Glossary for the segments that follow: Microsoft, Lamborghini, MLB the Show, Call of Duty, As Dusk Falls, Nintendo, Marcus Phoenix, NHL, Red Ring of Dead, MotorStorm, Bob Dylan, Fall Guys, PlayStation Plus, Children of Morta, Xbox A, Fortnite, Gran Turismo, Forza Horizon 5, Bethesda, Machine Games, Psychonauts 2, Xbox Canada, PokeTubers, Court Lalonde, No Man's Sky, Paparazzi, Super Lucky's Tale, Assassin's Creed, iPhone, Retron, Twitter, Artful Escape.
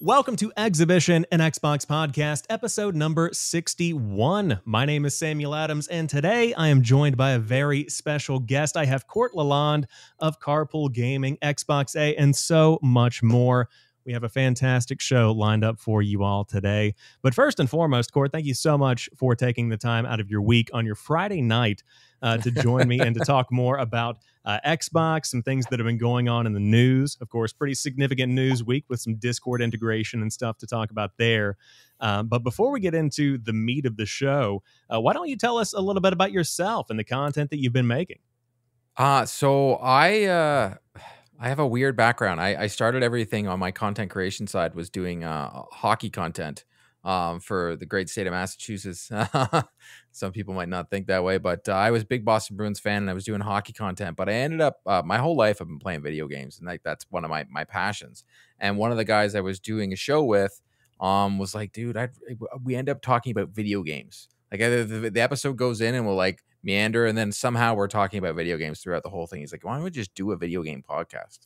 Welcome to Exhibition, an Xbox podcast, episode number 61. My name is Samuel Adams, and today I am joined by a very special guest. I have Court Lalonde of Carpool Gaming, Xbox A, and so much more. We have a fantastic show lined up for you all today. But first and foremost, Court, thank you so much for taking the time out of your week on your Friday night to join me and to talk more about Xbox, some things that have been going on in the news. Of course, pretty significant news week with some Discord integration and stuff to talk about there. But before we get into the meat of the show, why don't you tell us a little bit about yourself and the content that you've been making? So I have a weird background. I started everything on my content creation side was doing hockey content for the great state of Massachusetts. Some people might not think that way, but I was a big Boston Bruins fan and I was doing hockey content. But I ended up my whole life I've been playing video games, and like that's one of my passions. And one of the guys I was doing a show with was like, dude, we end up talking about video games. Like the episode goes in and we'll like meander, and then somehow we're talking about video games throughout the whole thing. He's like, why don't we just do a video game podcast?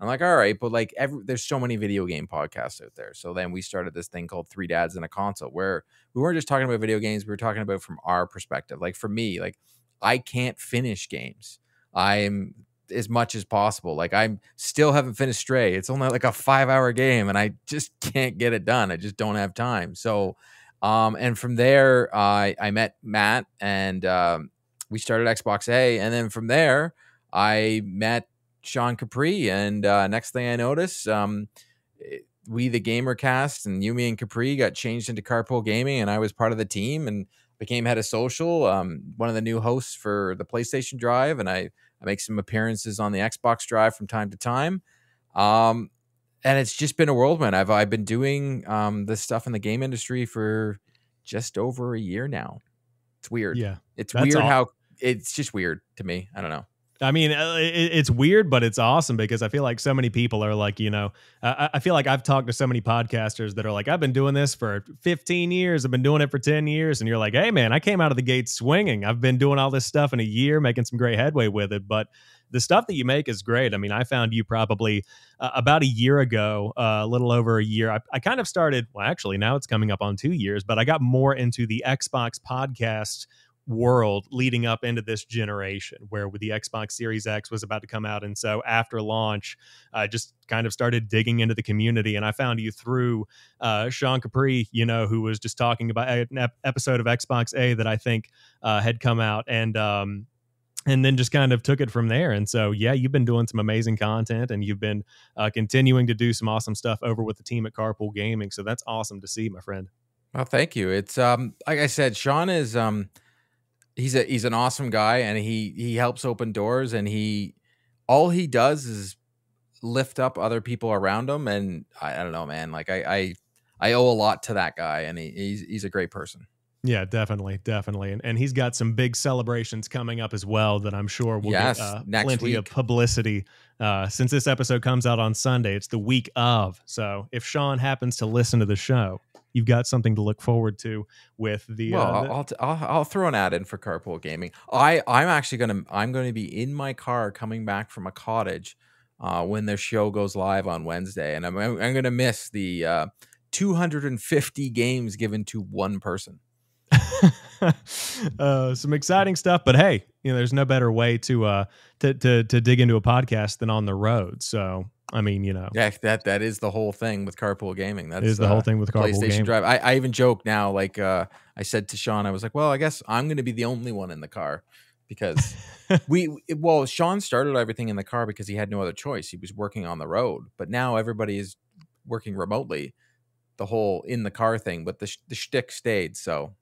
I'm like, all right, but like there's so many video game podcasts out there. So then we started this thing called Three Dads and a Console, where we weren't just talking about video games. We were talking about from our perspective. Like for me, like I can't finish games. I'm as much as possible. Like I still haven't finished Stray. It's only like a 5-hour game and I just can't get it done. I just don't have time. So and from there, I met Matt, and we started Xbox A. And then from there, I met Sean Capri. And next thing I noticed, we, the GamerCast, and Yumi and Capri got changed into Carpool Gaming. And I was part of the team and became head of social, one of the new hosts for the PlayStation Drive. And I make some appearances on the Xbox Drive from time to time. And it's just been a whirlwind. I've been doing this stuff in the game industry for just over a year now. It's weird. Yeah, it's weird how it's just weird to me. I don't know. I mean, it's weird, but it's awesome because I feel like so many people are like, you know, I feel like I've talked to so many podcasters that are like, I've been doing this for 15 years. I've been doing it for 10 years. And you're like, hey, man, I came out of the gate swinging. I've been doing all this stuff in a year, making some great headway with it. But the stuff that you make is great. I mean, I found you probably about a year ago, a little over a year. I kind of started, well, actually, now it's coming up on 2 years, but I got more into the Xbox podcast world leading up into this generation, where the Xbox Series X was about to come out. And so after launch, I just kind of started digging into the community. And I found you through Sean Capri, you know, who was just talking about an episode of Xbox A that I think had come out. And then just kind of took it from there. And so, yeah, you've been doing some amazing content, and you've been continuing to do some awesome stuff over with the team at Carpool Gaming. So that's awesome to see, my friend. Well, thank you. It's like I said, Sean is he's an awesome guy, and he helps open doors, and all he does is lift up other people around him. And I don't know, man, like I owe a lot to that guy, and he's a great person. Yeah, definitely. Definitely. And he's got some big celebrations coming up as well that I'm sure will get plenty of publicity. Since this episode comes out on Sunday, it's the week of. So if Sean happens to listen to the show, you've got something to look forward to with the... Well, I'll throw an ad in for Carpool Gaming. I'm actually going to be in my car coming back from a cottage when their show goes live on Wednesday. And I'm going to miss the 250 games given to one person. Some exciting stuff, but hey, you know, there's no better way to dig into a podcast than on the road. So I mean, you know, yeah, that is the whole thing with Carpool Gaming. That is the whole thing with Carpool PlayStation Drive. I even joke now, like I said to Sean, I was like, well, I guess I'm going to be the only one in the car, because well, Sean started everything in the car because he had no other choice. He was working on the road, but now everybody is working remotely. The whole in the car thing, but the shtick stayed. So.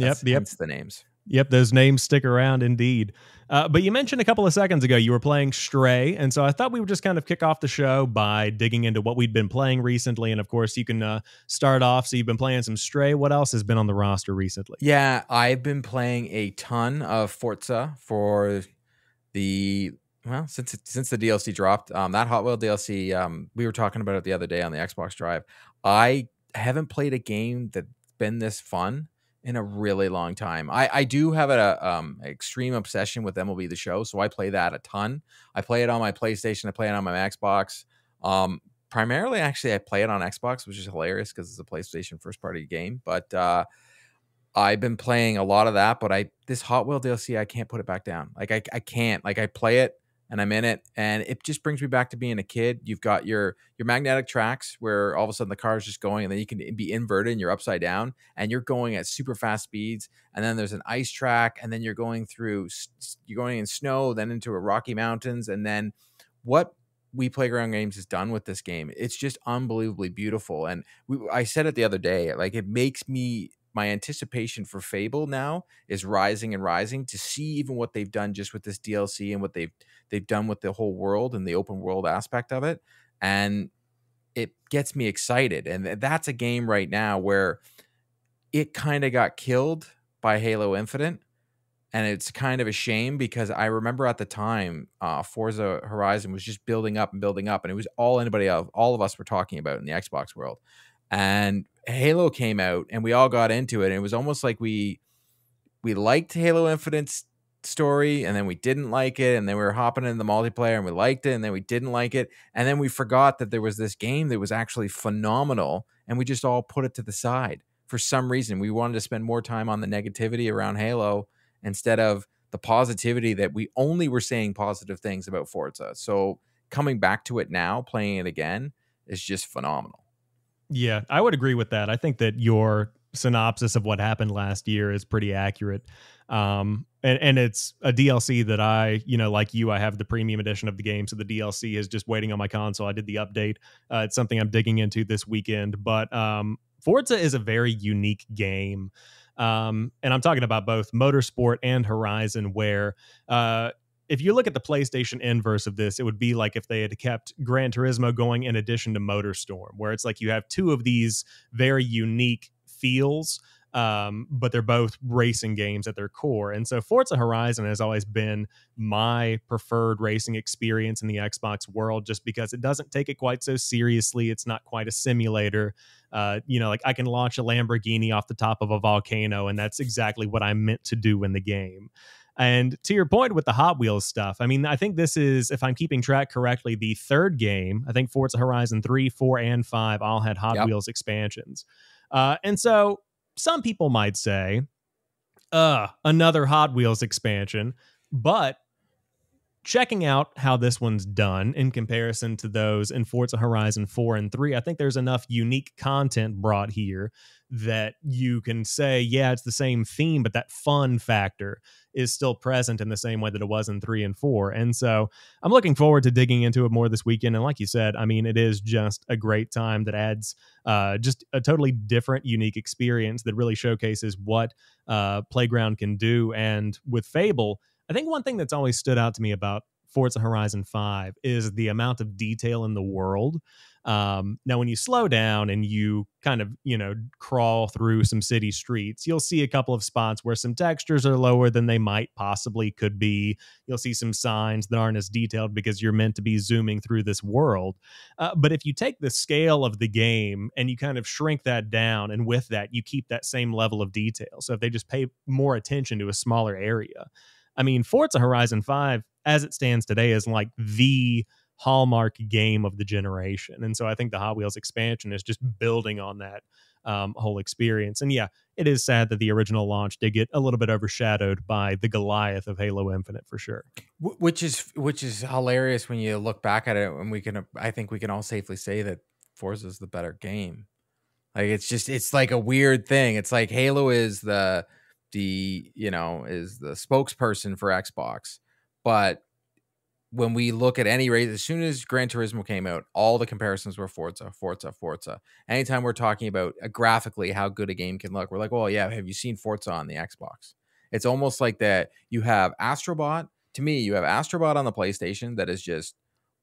Yep. Hence the names. Yep, those names stick around indeed. But you mentioned a couple of seconds ago you were playing Stray, and so I thought we would just kind of kick off the show by digging into what we'd been playing recently. And of course, you can start off. So you've been playing some Stray. What else has been on the roster recently? Yeah, I've been playing a ton of Forza for the since the DLC dropped. That Hot Wheels DLC we were talking about it the other day on the Xbox Drive. I haven't played a game that's been this fun in a really long time. I do have an extreme obsession with MLB the Show, so I play that a ton. I play it on my PlayStation. I play it on my Xbox. primarily, actually, I play it on Xbox, which is hilarious because it's a PlayStation first-party game. But I've been playing a lot of that. But this Hot Wheel DLC, I can't put it back down. Like, I can't. Like, I play it and I'm in it, and it just brings me back to being a kid. You've got your magnetic tracks where all of a sudden the car is just going, and then you can be inverted and you're upside down, and you're going at super fast speeds. And then there's an ice track, and then you're going in snow, then into a Rocky Mountains, and then what we Playground Games has done with this game, it's just unbelievably beautiful. And I said it the other day, like, it makes me, my anticipation for Fable now is rising and rising to see even what they've done just with this DLC and what they've done with the whole world and the open world aspect of it. And it gets me excited. And that's a game right now where it kind of got killed by Halo Infinite. And it's kind of a shame because I remember at the time, Forza Horizon was just building up, and it was all all of us were talking about in the Xbox world. And Halo came out, and we all got into it. And it was almost like we liked Halo Infinite's story, and then we didn't like it, and then we were hopping into the multiplayer, and we liked it, and then we didn't like it, and then we forgot that there was this game that was actually phenomenal, and we just all put it to the side for some reason. We wanted to spend more time on the negativity around Halo instead of the positivity that we only were saying positive things about Forza. So coming back to it now, playing it again, is just phenomenal. Yeah, I would agree with that. I think that your synopsis of what happened last year is pretty accurate. And it's a DLC that I, like you, I have the premium edition of the game. So the DLC is just waiting on my console. I did the update. It's something I'm digging into this weekend. But Forza is a very unique game. And I'm talking about both Motorsport and Horizon, where if you look at the PlayStation inverse of this, it would be like if they had kept Gran Turismo going in addition to MotorStorm, where it's like you have two of these very unique feels, but they're both racing games at their core. And so Forza Horizon has always been my preferred racing experience in the Xbox world, just because it doesn't take it quite so seriously. It's not quite a simulator. Like I can launch a Lamborghini off the top of a volcano, and that's exactly what I meant to do in the game. And to your point with the Hot Wheels stuff, I mean, I think this is, if I'm keeping track correctly, the third game. I think Forza Horizon 3, 4, and 5 all had Hot Wheels expansions. And so some people might say, another Hot Wheels expansion. But checking out how this one's done in comparison to those in Forza Horizon 4 and 3, I think there's enough unique content brought here that you can say, yeah, it's the same theme, but that fun factor is still present in the same way that it was in 3 and 4. And so I'm looking forward to digging into it more this weekend. And like you said, I mean, it is just a great time that adds just a totally different, unique experience that really showcases what Playground can do. And with Fable, I think one thing that's always stood out to me about Forza Horizon 5 is the amount of detail in the world. Now, when you slow down and you kind of, crawl through some city streets, you'll see a couple of spots where some textures are lower than they might possibly could be. You'll see some signs that aren't as detailed because you're meant to be zooming through this world. But if you take the scale of the game and you kind of shrink that down, and with that, you keep that same level of detail. So if they just pay more attention to a smaller area, I mean, Forza Horizon 5, as it stands today, is like the hallmark game of the generation. And so I think the Hot Wheels expansion is just building on that whole experience. And yeah, it is sad that the original launch did get a little bit overshadowed by the Goliath of Halo Infinite, for sure. Which is hilarious when you look back at it, and I think we can all safely say that Forza is the better game. Like, it's like a weird thing. It's like Halo is the spokesperson for Xbox. But when we look at any race, as soon as Gran Turismo came out, all the comparisons were Forza. Anytime we're talking about graphically how good a game can look, we're like, well, yeah, have you seen Forza on the Xbox? It's almost like that. You have Astro Bot. To me, you have Astro Bot on the PlayStation that is just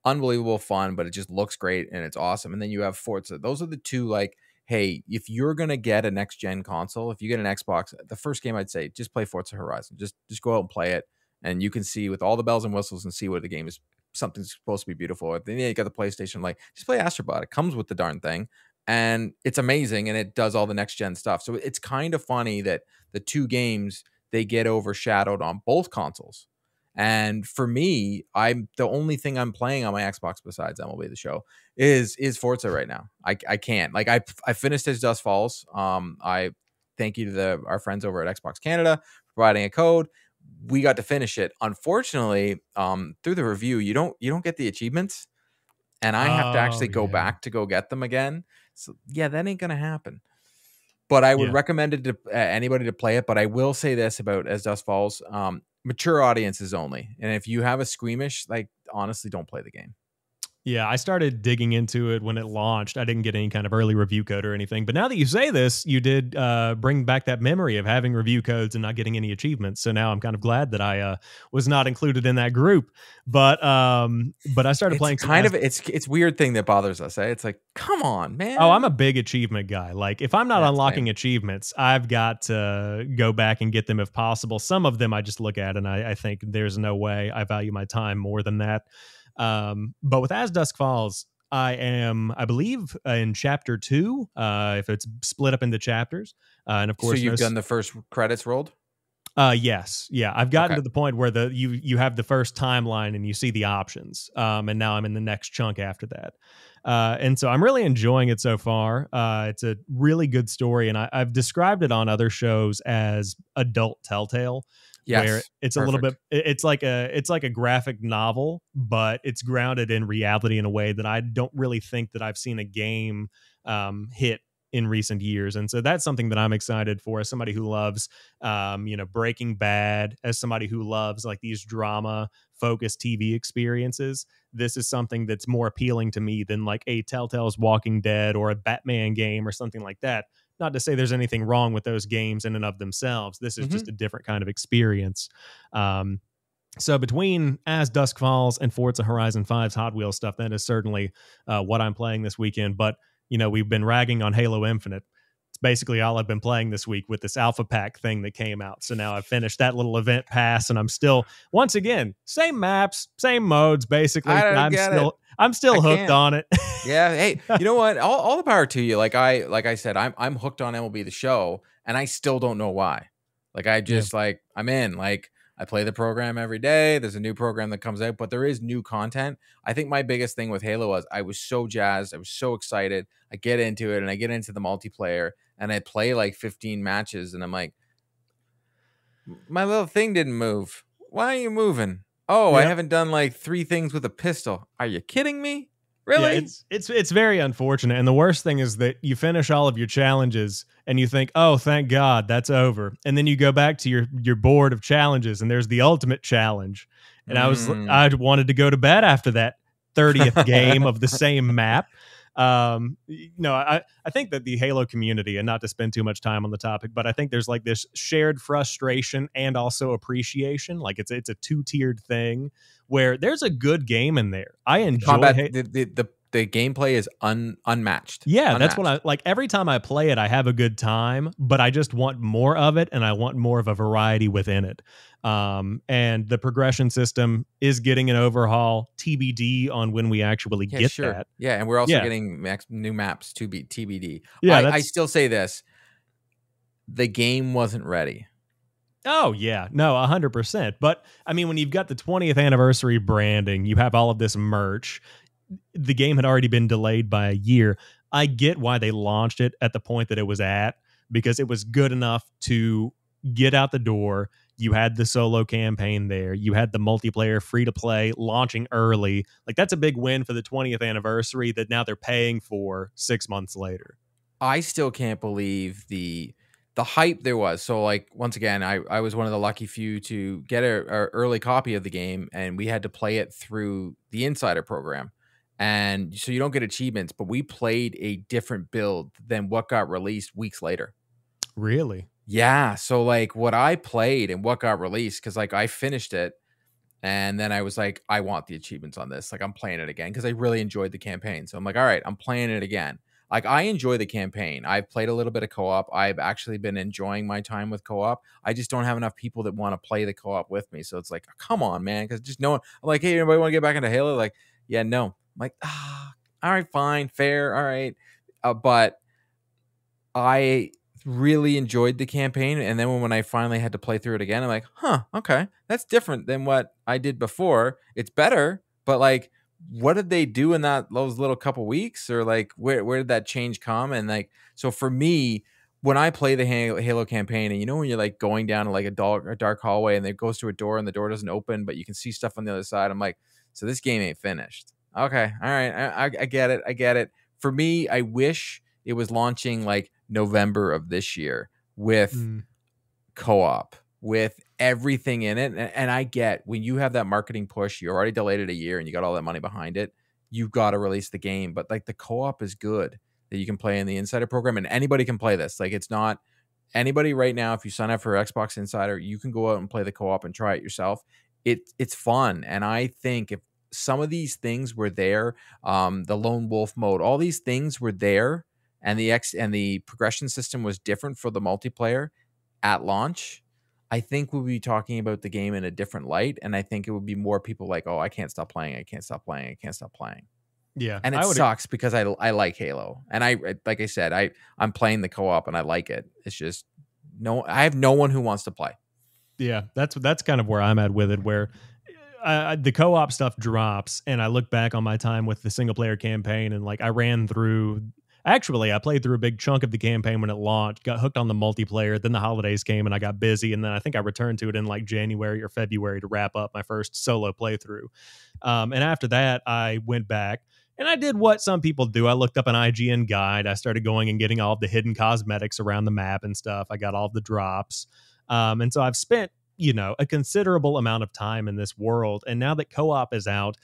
unbelievable fun, but it just looks great and it's awesome. And then you have Forza. Those are the two, like, hey, if you're going to get a next-gen console, if you get an Xbox, the first game I'd say, just play Forza Horizon. Just go out and play it, and you can see with all the bells and whistles and see what the game is. Something's supposed to be beautiful. Then you got the PlayStation, like, just play Astro Bot. It comes with the darn thing, and it's amazing, and it does all the next-gen stuff. So it's kind of funny that the two games, they get overshadowed on both consoles. And for me, I'm the only thing I'm playing on my Xbox besides MLB the Show is Forza right now. I can't, like, I finished As Dusk Falls. I thank you to our friends over at Xbox Canada for providing a code. We got to finish it. Unfortunately, through the review, you don't get the achievements, and I have to actually go back to go get them again. So yeah, that ain't gonna happen. But I would recommend it to anybody to play it. But I will say this about As Dusk Falls: mature audiences only. And if you have a squeamish, like, honestly, don't play the game. Yeah, I started digging into it when it launched. I didn't get any kind of early review code or anything. But now that you say this, you did bring back that memory of having review codes and not getting any achievements. So now I'm kind of glad that I was not included in that group. But I started playing. Kind of, it's weird thing that bothers us. Eh? It's like, come on, man. Oh, I'm a big achievement guy. Like, if I'm not unlocking achievements, I've got to go back and get them if possible. Some of them I just look at and I think there's no way. I value my time more than that. But with As Dusk Falls, I believe in chapter 2, if it's split up into chapters, and of course, so you've done the first credits rolled. Yes. Yeah. I've gotten to the point where you have the first timeline and you see the options. And now I'm in the next chunk after that. And so I'm really enjoying it so far. It's a really good story, and I've described it on other shows as adult Telltale. Yes, where it's a little bit, it's like a graphic novel, but it's grounded in reality in a way that I don't really think that I've seen a game hit in recent years. And so that's something that I'm excited for as somebody who loves, Breaking Bad, as somebody who loves like these drama focused TV experiences. This is something that's more appealing to me than like a Telltale's Walking Dead or a Batman game or something like that. Not to say there's anything wrong with those games in and of themselves. This is just a different kind of experience. So between As Dusk Falls and Forza Horizon 5's Hot Wheels stuff, that is certainly what I'm playing this weekend. But, you know, we've been ragging on Halo Infinite. It's basically all I've been playing this week with this Alpha Pack thing that came out. So now I've finished that little event pass, and I'm still, once again, same maps, same modes, basically. I'm still hooked on it. Yeah. Hey, you know what? All the power to you. Like I said, I'm hooked on MLB the Show, and I still don't know why. Like, I just like, I'm in, like, I play the program every day. There's a new program that comes out, but there is new content. I think my biggest thing with Halo was I was so jazzed. I was so excited. I get into it, and I get into the multiplayer, and I play like 15 matches, and I'm like, my little thing didn't move. Why are you moving? Oh, I haven't done like 3 things with a pistol. Are you kidding me? Really? Yeah, it's very unfortunate. And the worst thing is that you finish all of your challenges and you think, oh, thank God, that's over. And then you go back to your board of challenges, and there's the ultimate challenge. And I wanted to go to bed after that 30th game of the same map. I think that the Halo community, and not to spend too much time on the topic, but I think there's like this shared frustration and also appreciation. Like, it's a two-tiered thing where there's a good game in there. I enjoy combat. The gameplay is unmatched. Yeah, unmatched. That's what I like. Every time I play it, I have a good time, but I just want more of it, and I want more of a variety within it. And the progression system is getting an overhaul, TBD on when we actually get that. Yeah, and we're also getting new maps to be TBD. Yeah, I still say this: the game wasn't ready. Oh, yeah. No, 100%. But I mean, when you've got the 20th anniversary branding, you have all of this merch. The game had already been delayed by a year. I get why they launched it at the point that it was at, because it was good enough to get out the door. You had the solo campaign there. You had the multiplayer free-to-play launching early. Like, that's a big win for the 20th anniversary that now they're paying for 6 months later. I still can't believe the hype there was. So, like, once again, I was one of the lucky few to get an early copy of the game, and we had to play it through the Insider program. And so you don't get achievements, but we played a different build than what got released weeks later. Really? Yeah. So like what I played and what got released, because like I finished it and then I was like, I want the achievements on this. Like, I'm playing it again because I really enjoyed the campaign. So I'm like, all right, I'm playing it again. Like, I enjoy the campaign. I've played a little bit of co-op. I've actually been enjoying my time with co-op. I just don't have enough people that want to play the co-op with me. So it's like, come on, man. Because just no one, I'm like, hey, anybody want to get back into Halo? Like, yeah, no. I'm like, all right, fine, fair, all right. But I really enjoyed the campaign, and then when I finally had to play through it again, I'm like, huh, okay, that's different than what I did before. It's better, but like, what did they do in that those little couple weeks, or like where did that change come? And like, so for me, when I play the Halo campaign, and you know when you're like going down like a dark hallway and it goes to a door and the door doesn't open but you can see stuff on the other side, I'm like, so this game ain't finished. Okay, all right, I get it, I get it. For me, I wish it was launching like November of this year with co-op, with everything in it. And I get, when you have that marketing push, you already delayed it a year and you got all that money behind it, you've got to release the game. But like, the co-op is good that you can play in the Insider program, and anybody can play this. Like, it's not anybody right now. If you sign up for Xbox Insider, you can go out and play the co-op and try it yourself. It's fun. And I think if some of these things were there, the lone wolf mode, all these things were there, and the progression system was different for the multiplayer at launch, I think we'll be talking about the game in a different light. And I think it would be more people like, oh, I can't stop playing, I can't stop playing, I can't stop playing. Yeah. And it sucks because I like Halo, and like I said, I'm playing the co-op and I like it. It's just, no, I have no one who wants to play. Yeah, that's kind of where I'm at with it, where the co-op stuff drops and I look back on my time with the single player campaign, and like, I played through a big chunk of the campaign when it launched, got hooked on the multiplayer, then the holidays came and I got busy, and then I think I returned to it in like January or February to wrap up my first solo playthrough. And after that, I went back and I did what some people do. I looked up an IGN guide. I started going and getting all of the hidden cosmetics around the map and stuff. I got all the drops. And so I've spent, you know, a considerable amount of time in this world. And now that co-op is out,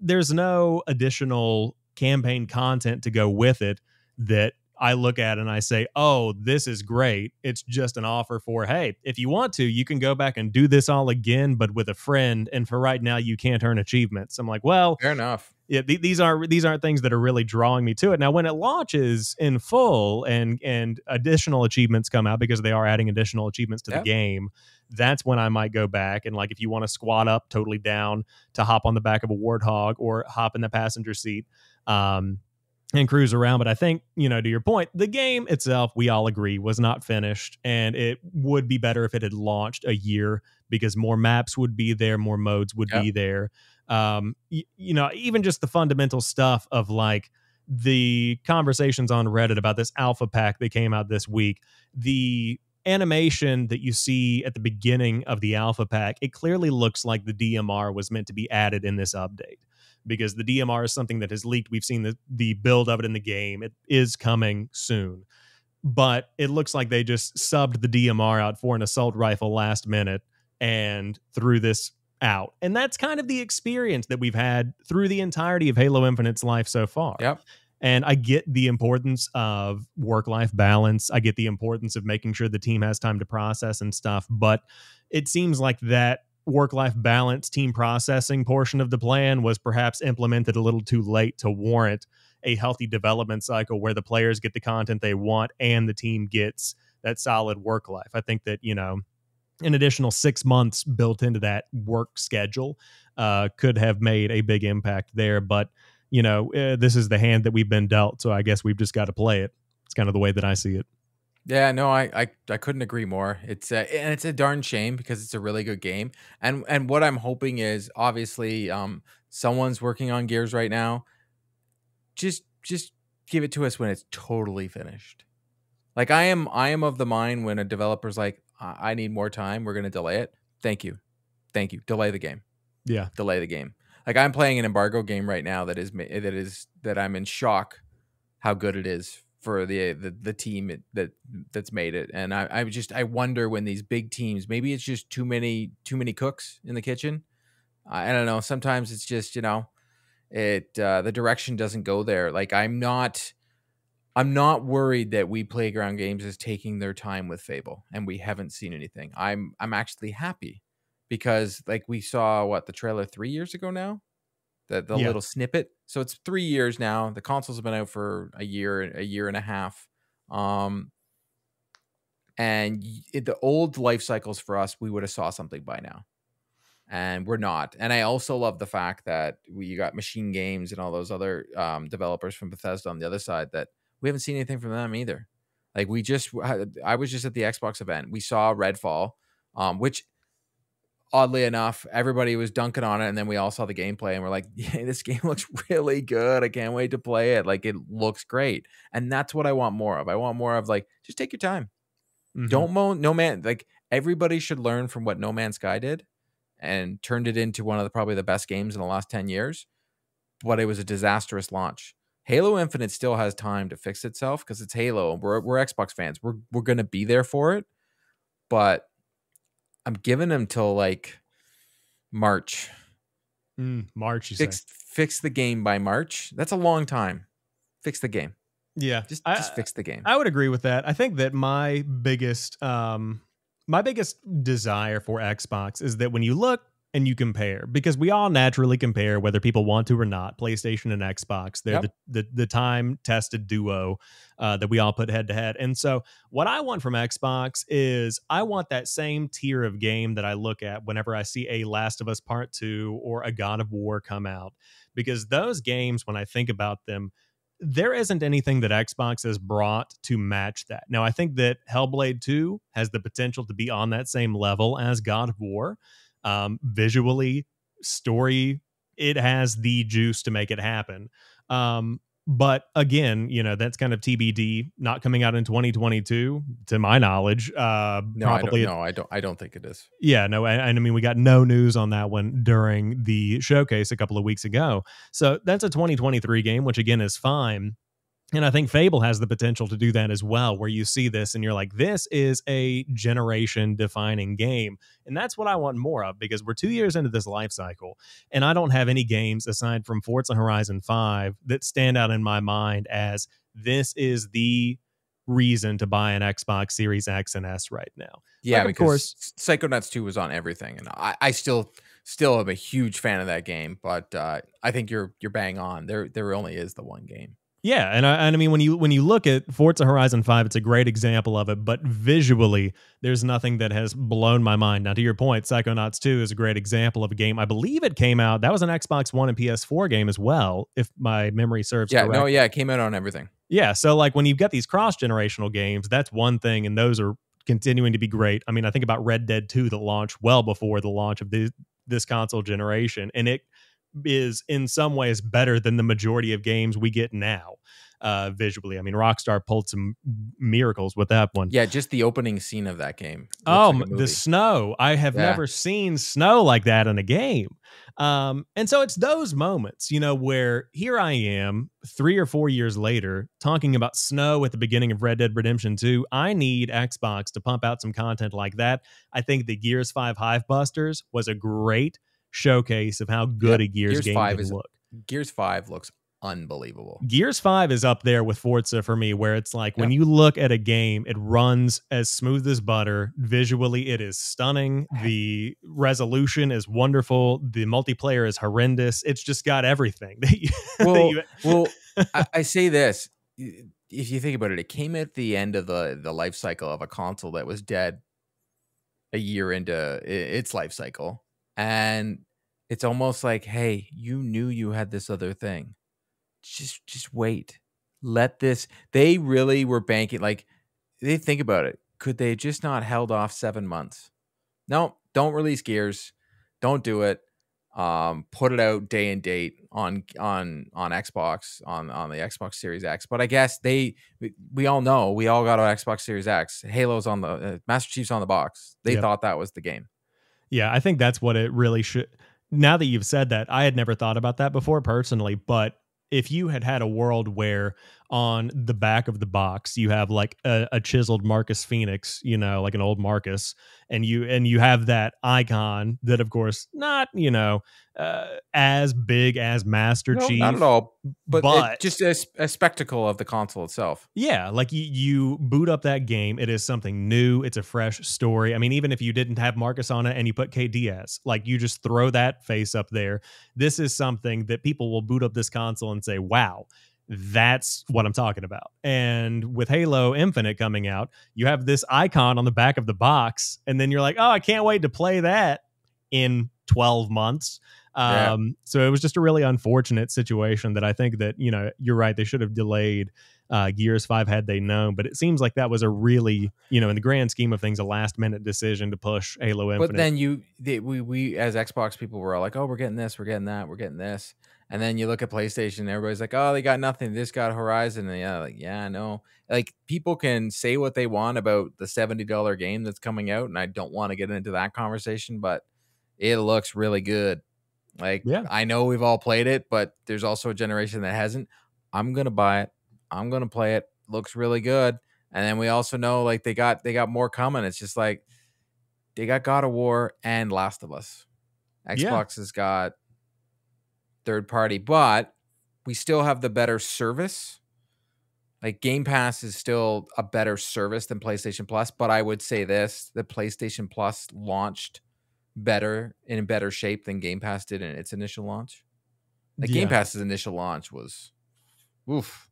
there's no additional campaign content to go with it that I look at and I say, oh, this is great. It's just an offer for, hey, if you want to, you can go back and do this all again, but with a friend. And for right now, you can't earn achievements. I'm like, well, fair enough. Yeah, these aren't things that are really drawing me to it. Now, when it launches in full and additional achievements come out, because they are adding additional achievements to the game, that's when I might go back. And like, if you want to squat up, totally down to hop on the back of a warthog or hop in the passenger seat, and cruise around. But I think, you know, to your point, the game itself, we all agree, was not finished, and it would be better if it had launched a year, because more maps would be there, more modes would be there. You know, even just the fundamental stuff of like the conversations on Reddit about this alpha pack that came out this week, the animation that you see at the beginning of the alpha pack, it clearly looks like the DMR was meant to be added in this update, because the DMR is something that has leaked. We've seen the build of it in the game. It is coming soon. But it looks like they just subbed the DMR out for an assault rifle last minute and threw this out. And that's kind of the experience that we've had through the entirety of Halo Infinite's life so far. Yep. And I get the importance of work-life balance. I get the importance of making sure the team has time to process and stuff. But it seems like that work-life balance, team processing portion of the plan was perhaps implemented a little too late to warrant a healthy development cycle where the players get the content they want and the team gets that solid work life. I think that, you know, an additional 6 months built into that work schedule could have made a big impact there. But, you know, this is the hand that we've been dealt, so I guess we've just got to play it. It's kind of the way that I see it. Yeah, no, I couldn't agree more. It's and it's a darn shame, because it's a really good game. And what I'm hoping is, obviously, someone's working on Gears right now. Just give it to us when it's totally finished. Like, I am of the mind, when a developer's like, I need more time, we're going to delay it. Thank you. Delay the game. Yeah, delay the game. Like, I'm playing an embargo game right now that I'm in shock how good it is for the team that's made it. And I wonder, when these big teams, maybe it's just too many cooks in the kitchen. I don't know. Sometimes it's just, you know, the direction doesn't go there. Like, I'm not worried that we Playground Games is taking their time with Fable and we haven't seen anything. I'm actually happy, because like, we saw the trailer 3 years ago now, the little snippet. So it's 3 years now. The consoles have been out for a year and a half. And the old life cycles for us, we would have saw something by now, and we're not. And I also love the fact that you got Machine Games and all those other developers from Bethesda on the other side, that we haven't seen anything from them either. Like we just, I was just at the Xbox event. We saw Redfall, which oddly enough, everybody was dunking on it. And then we all saw the gameplay and we're like, yeah, this game looks really good. I can't wait to play it. Like it looks great. And that's what I want more of. I want more of like, just take your time. Mm-hmm. Don't moan. No Man, like everybody should learn from what No Man's Sky did and turned it into one of the, probably the best games in the last 10 years. But it was a disastrous launch. Halo Infinite still has time to fix itself because it's Halo. We're Xbox fans. We're going to be there for it. But I'm giving them till like March. March, you say. Fix the game by March. That's a long time. Fix the game. Yeah. Just fix the game. I would agree with that. I think that my biggest desire for Xbox is that when you look and you compare, because we all naturally compare whether people want to or not, PlayStation and Xbox. They're the time-tested duo that we all put head-to-head. And so what I want from Xbox is I want that same tier of game that I look at whenever I see a Last of Us Part 2 or a God of War come out. Because those games, when I think about them, there isn't anything that Xbox has brought to match that. Now, I think that Hellblade 2 has the potential to be on that same level as God of War. Visually, story, it has the juice to make it happen. But again, you know, that's kind of TBD, not coming out in 2022 to my knowledge. No, probably. I don't think it is. Yeah, no. And I mean, we got no news on that one during the showcase a couple of weeks ago. So that's a 2023 game, which again is fine. And I think Fable has the potential to do that as well, where you see this and you're like, this is a generation-defining game. And that's what I want more of, because we're 2 years into this life cycle, and I don't have any games aside from Forza Horizon 5 that stand out in my mind as this is the reason to buy an Xbox Series X and S right now. Yeah, like, because of course, Psychonauts 2 was on everything, and I still am a huge fan of that game, but I think you're bang on. There only is the one game. Yeah, and I mean, when you look at Forza Horizon 5, it's a great example of it, but visually, there's nothing that has blown my mind. Now, to your point, Psychonauts 2 is a great example of a game. I believe it came out, that was an Xbox One and PS4 game as well, if my memory serves correct. Yeah, no, yeah, it came out on everything. Yeah, so like when you've got these cross-generational games, that's one thing, and those are continuing to be great. I mean, I think about Red Dead 2 that launched well before the launch of this console generation, and it is in some ways better than the majority of games we get now visually. I mean, Rockstar pulled some miracles with that one. Yeah, just the opening scene of that game. Oh, like the snow. I have never seen snow like that in a game. And so it's those moments, you know, where here I am 3 or 4 years later talking about snow at the beginning of Red Dead Redemption 2. I need Xbox to pump out some content like that. I think the Gears 5 Hive Busters was a great showcase of how good a Gears game can look. Gears 5 looks unbelievable. Gears 5 is up there with Forza for me, where it's like when you look at a game, it runs as smooth as butter. Visually, it is stunning. The resolution is wonderful. The multiplayer is horrendous. It's just got everything. I say this. If you think about it, it came at the end of the life cycle of a console that was dead a year into its life cycle. And it's almost like, hey, you knew you had this other thing. Just wait. Let this. They really were banking. Like, they think about it. Could they just not held off 7 months? No, don't release Gears. Don't do it. Put it out day and date on Xbox, on the Xbox Series X. But I guess we all know, we all got our Xbox Series X. Halo's on the Master Chief's on the box. They thought that was the game. Yeah, I think that's what it really should. Now that you've said that, I had never thought about that before personally, but if you had a world where on the back of the box you have like a chiseled Marcus Phoenix, you know, like an old Marcus, and you have that icon that, of course, not, you know, as big as Master Chief, not at all, but just a spectacle of the console itself. Yeah, like you boot up that game, it is something new, it's a fresh story. I mean, even if you didn't have Marcus on it and you put KDS, like you just throw that face up there, this is something that people will boot up this console and say, wow, that's what I'm talking about. And with Halo Infinite coming out, you have this icon on the back of the box, and then you're like, oh, I can't wait to play that in 12 months. So it was just a really unfortunate situation that I think that, you know, you're right, they should have delayed Gears 5 had they known. But it seems like that was a really, you know, in the grand scheme of things, a last minute decision to push Halo Infinite. But then we as Xbox people were all like, oh, we're getting this, we're getting that, we're getting this. And then you look at PlayStation and everybody's like, oh, they got nothing. This got Horizon. And yeah, like, yeah, I know. Like, people can say what they want about the $70 game that's coming out, and I don't want to get into that conversation, but it looks really good. Like, yeah. I know we've all played it, but there's also a generation that hasn't. I'm going to buy it. I'm going to play it. Looks really good. And then we also know, like, they got more coming. It's just like, they got God of War and Last of Us. Xbox has got third party, but we still have the better service. Like, Game Pass is still a better service than PlayStation Plus, but I would say this, the PlayStation Plus launched better, in better shape than Game Pass did in its initial launch. Like, Game Pass's initial launch was oof.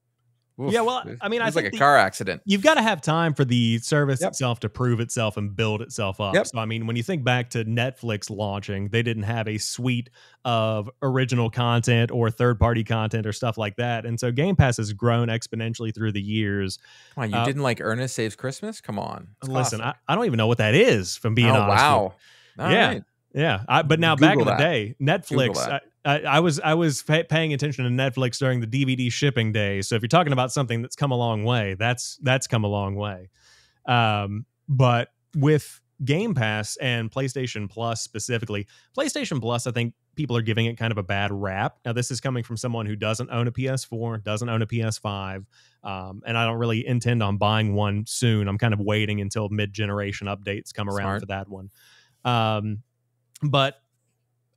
Yeah, well, I mean, it's like a car accident. You've got to have time for the service itself to prove itself and build itself up. So, I mean, when you think back to Netflix launching, they didn't have a suite of original content or third-party content or stuff like that. And so Game Pass has grown exponentially through the years. Come on, you didn't like Ernest Saves Christmas? Come on. It's listen, I don't even know what that is, from being honest. Oh, wow. Yeah. Right. Yeah. But now, back in the day, Netflix... I was paying attention to Netflix during the DVD shipping day. So if you're talking about something that's come a long way, that's come a long way. But with Game Pass and PlayStation Plus specifically, PlayStation Plus, I think people are giving it kind of a bad rap. Now, this is coming from someone who doesn't own a PS4, doesn't own a PS5, and I don't really intend on buying one soon. I'm kind of waiting until mid-generation updates come around for that one. But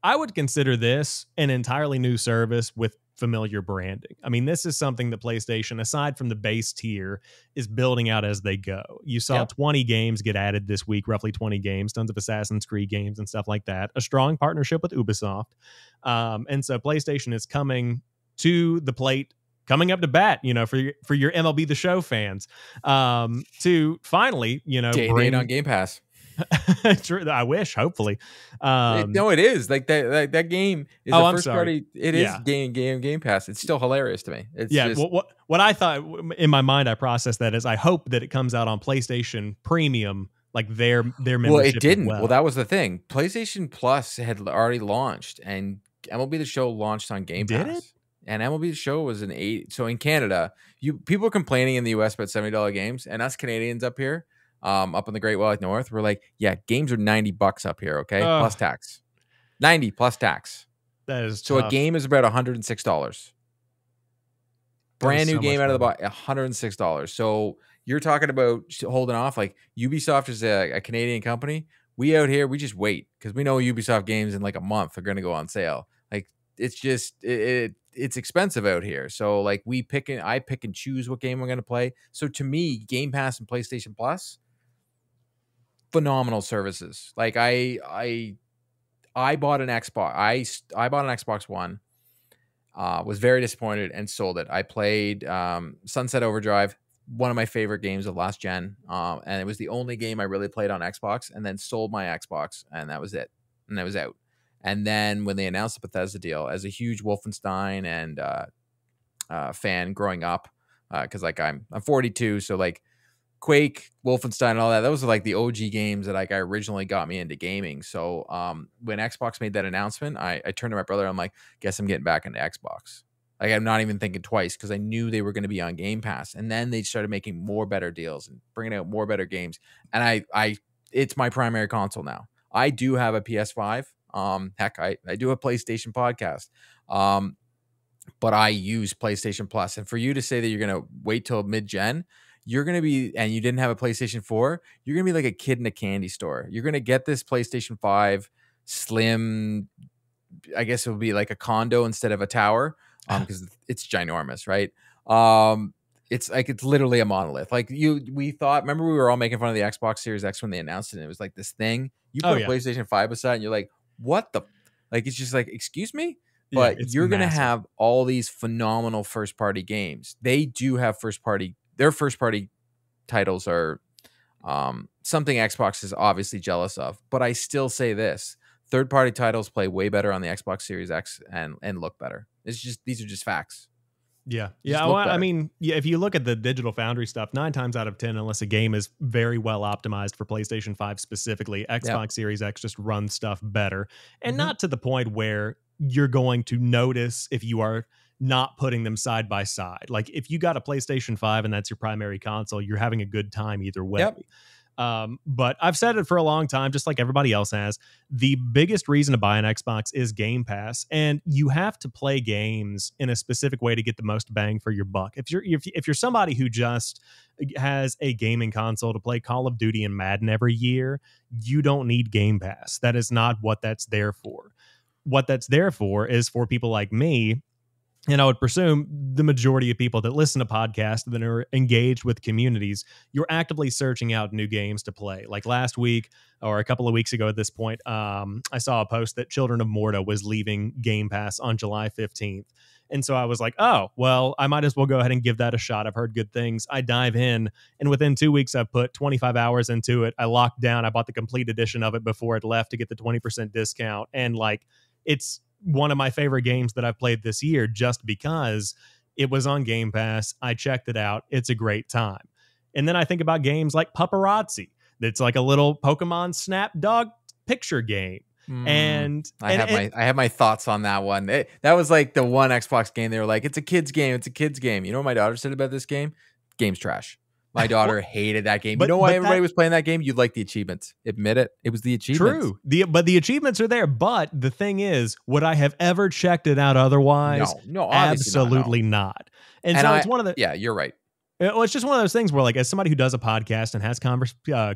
I would consider this an entirely new service with familiar branding. I mean, this is something that PlayStation, aside from the base tier, is building out as they go. You saw 20 games get added this week, roughly 20 games, tons of Assassin's Creed games and stuff like that. A strong partnership with Ubisoft. And so PlayStation is coming to the plate, coming up to bat, you know, for your MLB the Show fans, to finally, you know, bring on Game Pass. True. I wish, hopefully. No, it is like that game is the first party. It is Game Pass. It's still hilarious to me. It's just... what I thought in my mind, I processed that as I hope that it comes out on PlayStation Premium, like their membership. Well, it didn't. Well, that was the thing. PlayStation Plus had already launched, and MLB the Show launched on Game Pass. Did it? And MLB the Show was an $8. So in Canada, people are complaining in the US about $70 games, and us Canadians up here. Up in the Great White North, we're like, yeah, games are $90 up here, okay, plus tax, 90 plus tax. That is so tough. A game is about $106. Brand new game out of the box, $106. So you're talking about holding off. Like, Ubisoft is a Canadian company. We out here, we just wait because we know Ubisoft games in like a month are going to go on sale. Like, it's just it's expensive out here. So like, I pick and choose what game I'm going to play. So to me, Game Pass and PlayStation Plus, phenomenal services. Like, I bought an Xbox. I bought an Xbox One, was very disappointed and sold it. I played Sunset Overdrive, one of my favorite games of last gen, and it was the only game I really played on Xbox, and then sold my Xbox, and that was it, and I was out. And then when they announced the Bethesda deal, as a huge Wolfenstein and fan growing up, because like I'm 42, so like Quake, Wolfenstein, and all that. Those are like the OG games that like I originally got me into gaming. So when Xbox made that announcement, I turned to my brother. I'm like, guess I'm getting back into Xbox. Like, I'm not even thinking twice because I knew they were going to be on Game Pass. And then they started making more better deals and bringing out more better games. And it's my primary console now. I do have a PS5. Heck, I do a PlayStation podcast. But I use PlayStation Plus. And for you to say that you're going to wait till mid-gen, you're going to be, and you didn't have a PlayStation 4, you're going to be like a kid in a candy store. You're going to get this PlayStation 5 Slim, I guess it would be like a condo instead of a tower, because it's ginormous, right? It's like, it's literally a monolith. Like, we thought, remember we were all making fun of the Xbox Series X when they announced it, and it was like this thing. You put a PlayStation 5 beside, and you're like, what the? Like, it's just like, excuse me? But yeah, you're going to have all these phenomenal first-party games. They do have first-party games. Their first-party titles are something Xbox is obviously jealous of. But I still say this. Third-party titles play way better on the Xbox Series X and look better. These are just facts. Yeah. Yeah. Well, I mean, yeah, if you look at the Digital Foundry stuff, 9 times out of 10, unless a game is very well optimized for PlayStation 5 specifically, Xbox Series X just runs stuff better. And not to the point where you're going to notice if you are not putting them side by side. Like if you got a PlayStation 5 and that's your primary console, you're having a good time either way. Yep. But I've said it for a long time, just like everybody else has, the biggest reason to buy an Xbox is Game Pass, and you have to play games in a specific way to get the most bang for your buck. If you're somebody who just has a gaming console to play Call of Duty and Madden every year, you don't need Game Pass. That is not what that's there for. What that's there for is for people like me, and I would presume the majority of people that listen to podcasts that are engaged with communities, you're actively searching out new games to play. Like last week or a couple of weeks ago at this point, I saw a post that Children of Morta was leaving Game Pass on July 15th. And so I was like, oh, well, I might as well go ahead and give that a shot. I've heard good things. I dive in, and within 2 weeks, I've put 25 hours into it. I locked down. I bought the complete edition of it before it left to get the 20% discount. And like, it's one of my favorite games that I've played this year just because it was on Game Pass. I checked it out. It's a great time. And then I think about games like Paparazzi. That's like a little Pokemon Snap dog picture game. I have my thoughts on that one. That was like the one Xbox game. They were like, it's a kid's game. It's a kid's game. You know what my daughter said about this game? Game's trash. My daughter hated that game. But, you know why everybody was playing that game? You'd like the achievements. Admit it. It was the achievements. True. But the achievements are there. But the thing is, would I have ever checked it out otherwise? No, absolutely not. And so it's one of the... Yeah, you're right. Well, it's just one of those things where, like, as somebody who does a podcast and has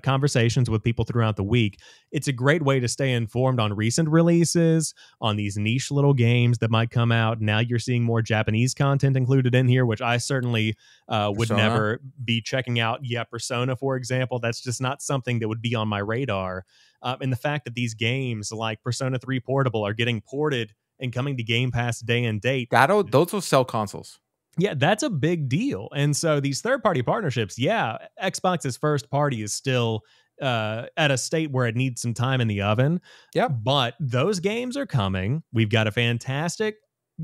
conversations with people throughout the week, it's a great way to stay informed on recent releases, on these niche little games that might come out. Now you're seeing more Japanese content included in here, which I certainly would never be checking out. Yeah, Persona, for example, that's just not something that would be on my radar. And the fact that these games like Persona 3 Portable are getting ported and coming to Game Pass day and date. Those will sell consoles. Yeah, that's a big deal. And so these third-party partnerships, yeah, Xbox's first party is still at a state where it needs some time in the oven. Yeah. But those games are coming. We've got a fantastic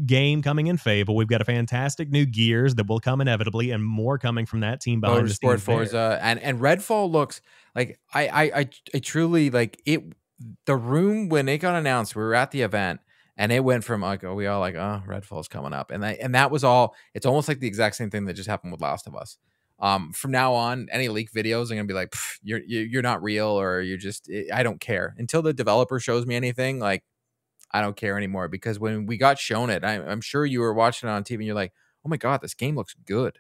game coming in Fable. We've got a fantastic new Gears that will come inevitably, and more coming from that team behind the scenes. Forza and Redfall looks like I truly like it. The room when it got announced, we were at the event. And it went from like, oh, we all like, oh, Redfall's coming up. And that was all. It's almost like the exact same thing that just happened with Last of Us. From now on, any leak videos are going to be like, you're not real, or you're just, I don't care. Until the developer shows me anything, like, I don't care anymore. Because when we got shown it, I'm sure you were watching it on TV and you're like, oh my God, this game looks good.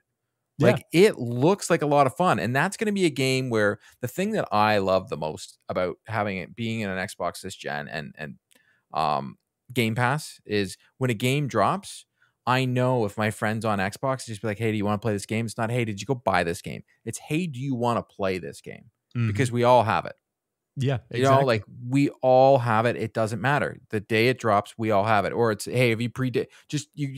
Yeah. Like, it looks like a lot of fun. And that's going to be a game where the thing that I love the most about having it being in an Xbox this gen and Game Pass is when a game drops, I know if my friends on Xbox just be like, hey, do you want to play this game? It's not, hey, did you go buy this game? It's, hey, do you want to play this game? Mm-hmm. Because we all have it. Yeah, exactly. You know, like, we all have it. It doesn't matter. The day it drops, we all have it. Or it's, hey, have you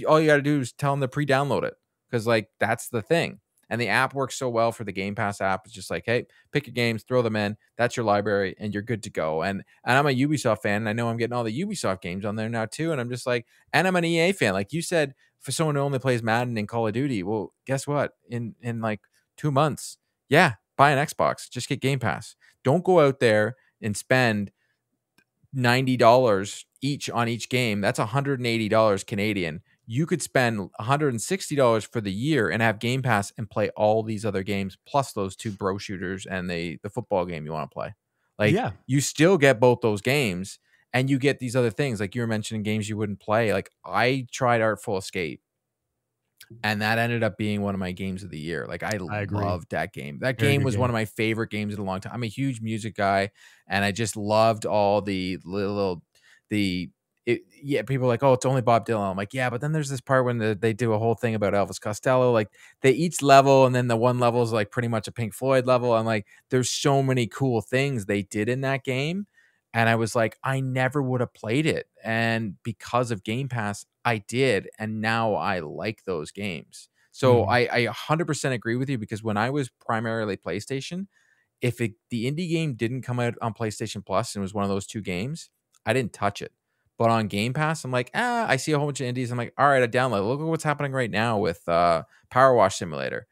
all you got to do is tell them to pre-download it, because like, that's the thing. And the app works so well for the Game Pass app. It's just like, hey, pick your games, throw them in. That's your library, and you're good to go. And I'm a Ubisoft fan, and I know I'm getting all the Ubisoft games on there now too. And I'm just like, and I'm an EA fan. Like you said, for someone who only plays Madden and Call of Duty, well, guess what? In like 2 months, yeah, buy an Xbox. Just get Game Pass. Don't go out there and spend $90 each on each game. That's $180 Canadian. You could spend $160 for the year and have Game Pass and play all these other games, plus those 2 bro shooters and the football game you want to play. Like, yeah, you still get both those games, and you get these other things. Like you were mentioning games you wouldn't play. Like, I tried Artful Escape, and that ended up being one of my games of the year. Like, I loved that game. That game was one of my favorite games in a long time. I'm a huge music guy, and I just loved all the little, yeah, people are like, oh, it's only Bob Dylan. I'm like, yeah, but then there's this part when they do a whole thing about Elvis Costello. Like, they each level, and then the one level is like pretty much a Pink Floyd level. I'm like, there's so many cool things they did in that game. And I was like, I never would have played it. And because of Game Pass, I did. And now I like those games. So I 100% agree with you, because when I was primarily PlayStation, if the indie game didn't come out on PlayStation Plus and was one of those 2 games, I didn't touch it. But on Game Pass, I'm like, ah, I see a whole bunch of indies. I'm like, all right, I download. Look at what's happening right now with Power Wash Simulator.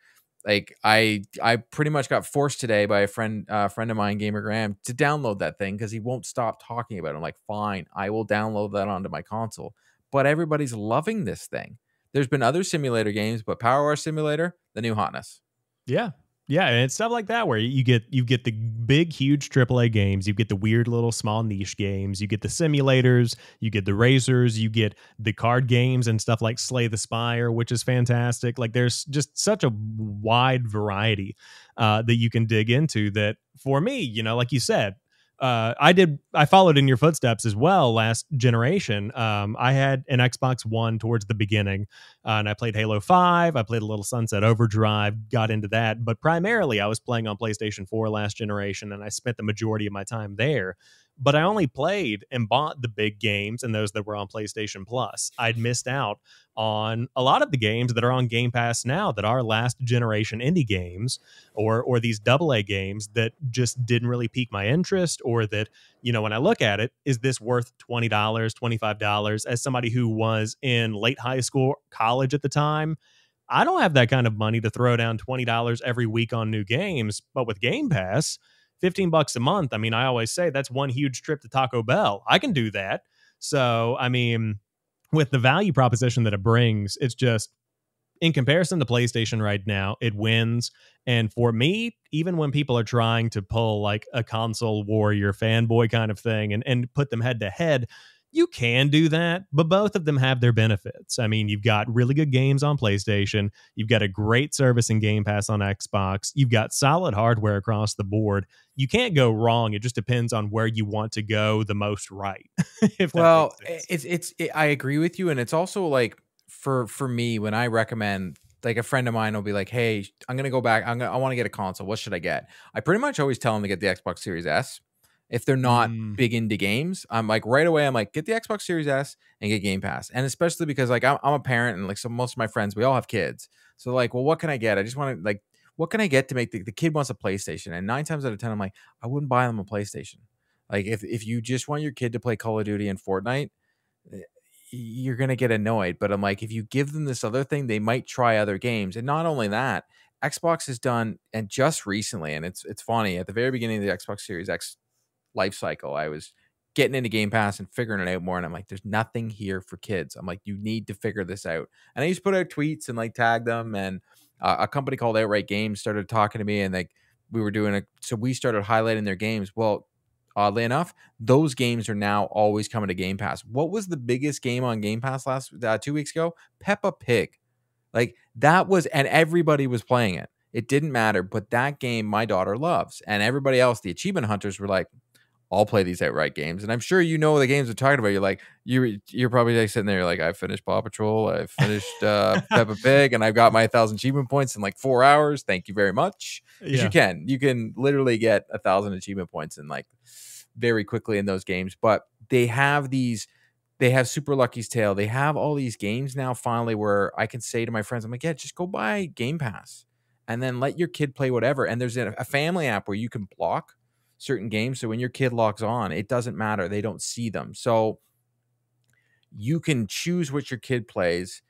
Like, I pretty much got forced today by a friend of mine, Gamer Graham, to download that thing because he won't stop talking about it. I'm like, fine, I will download that onto my console. But everybody's loving this thing. There's been other simulator games, but Power Wash Simulator, the new hotness. Yeah. Yeah, and it's stuff like that where you get the big, huge AAA games, you get the weird little small niche games, you get the simulators, you get the racers, you get the card games and stuff like Slay the Spire, which is fantastic. Like, there's just such a wide variety that you can dig into that, for me, you know, like you said, I followed in your footsteps as well last generation. I had an Xbox One towards the beginning, and I played Halo 5. I played a little Sunset Overdrive, got into that. But primarily, I was playing on PlayStation 4 last generation, and I spent the majority of my time there. But I only played and bought the big games and those that were on PlayStation Plus. I'd missed out on a lot of the games that are on Game Pass now that are last generation indie games or these AA games that just didn't really pique my interest, or that, you know, when I look at it, is this worth $20, $25? As somebody who was in late high school, college at the time, I don't have that kind of money to throw down $20 every week on new games. But with Game Pass, $15 a month. I mean, I always say that's one huge trip to Taco Bell. I can do that. So, I mean, with the value proposition that it brings, it's just, in comparison to PlayStation right now, it wins. And for me, even when people are trying to pull like a console warrior fanboy kind of thing and put them head to head, you can do that, but both of them have their benefits. I mean, you've got really good games on PlayStation. You've got a great service in Game Pass on Xbox. You've got solid hardware across the board. You can't go wrong. It just depends on where you want to go the most right. Well, I agree with you. And it's also like for me, when I recommend, like, a friend of mine will be like, hey, I'm going to go back. I want to get a console. What should I get? I pretty much always tell them to get the Xbox Series S. If they're not big into games, I'm like, right away, I'm like, get the Xbox Series S and get Game Pass. And especially because, like, I'm a parent, and like, so most of my friends, we all have kids. So like, well, what can I get? I just want to, like, what can I get to make the kid wants a PlayStation? And 9 times out of 10, I'm like, I wouldn't buy them a PlayStation. Like, if you just want your kid to play Call of Duty and Fortnite, you're going to get annoyed. But I'm like, if you give them this other thing, they might try other games. And not only that, Xbox has done, and just recently, and it's funny, at the very beginning of the Xbox Series X life cycle, I was getting into Game Pass and figuring it out more, and I'm like, there's nothing here for kids. I'm like, you need to figure this out. And I used to put out tweets and like tag them, and a company called Outright Games started talking to me, and like, we were doing a, so we started highlighting their games. Well, oddly enough, those games are now always coming to Game Pass. What was the biggest game on Game Pass last 2 weeks ago? Peppa Pig. Like, that was, and everybody was playing it. It didn't matter, but that game my daughter loves, and everybody else, the achievement hunters, were like, I'll play these outright games. And I'm sure you know the games we're talking about. You're like, you're probably like sitting there, you're like, I finished Paw Patrol, I finished Peppa Pig, and I've got my 1,000 achievement points in like 4 hours. Thank you very much. Yeah. You can literally get 1,000 achievement points in like very quickly in those games. But they have these, they have Super Lucky's Tale. They have all these games now finally where I can say to my friends, I'm like, yeah, just go buy Game Pass and then let your kid play whatever. And there's a family app where you can block certain games, so when your kid logs on, it doesn't matter, they don't see them. So you can choose what your kid plays.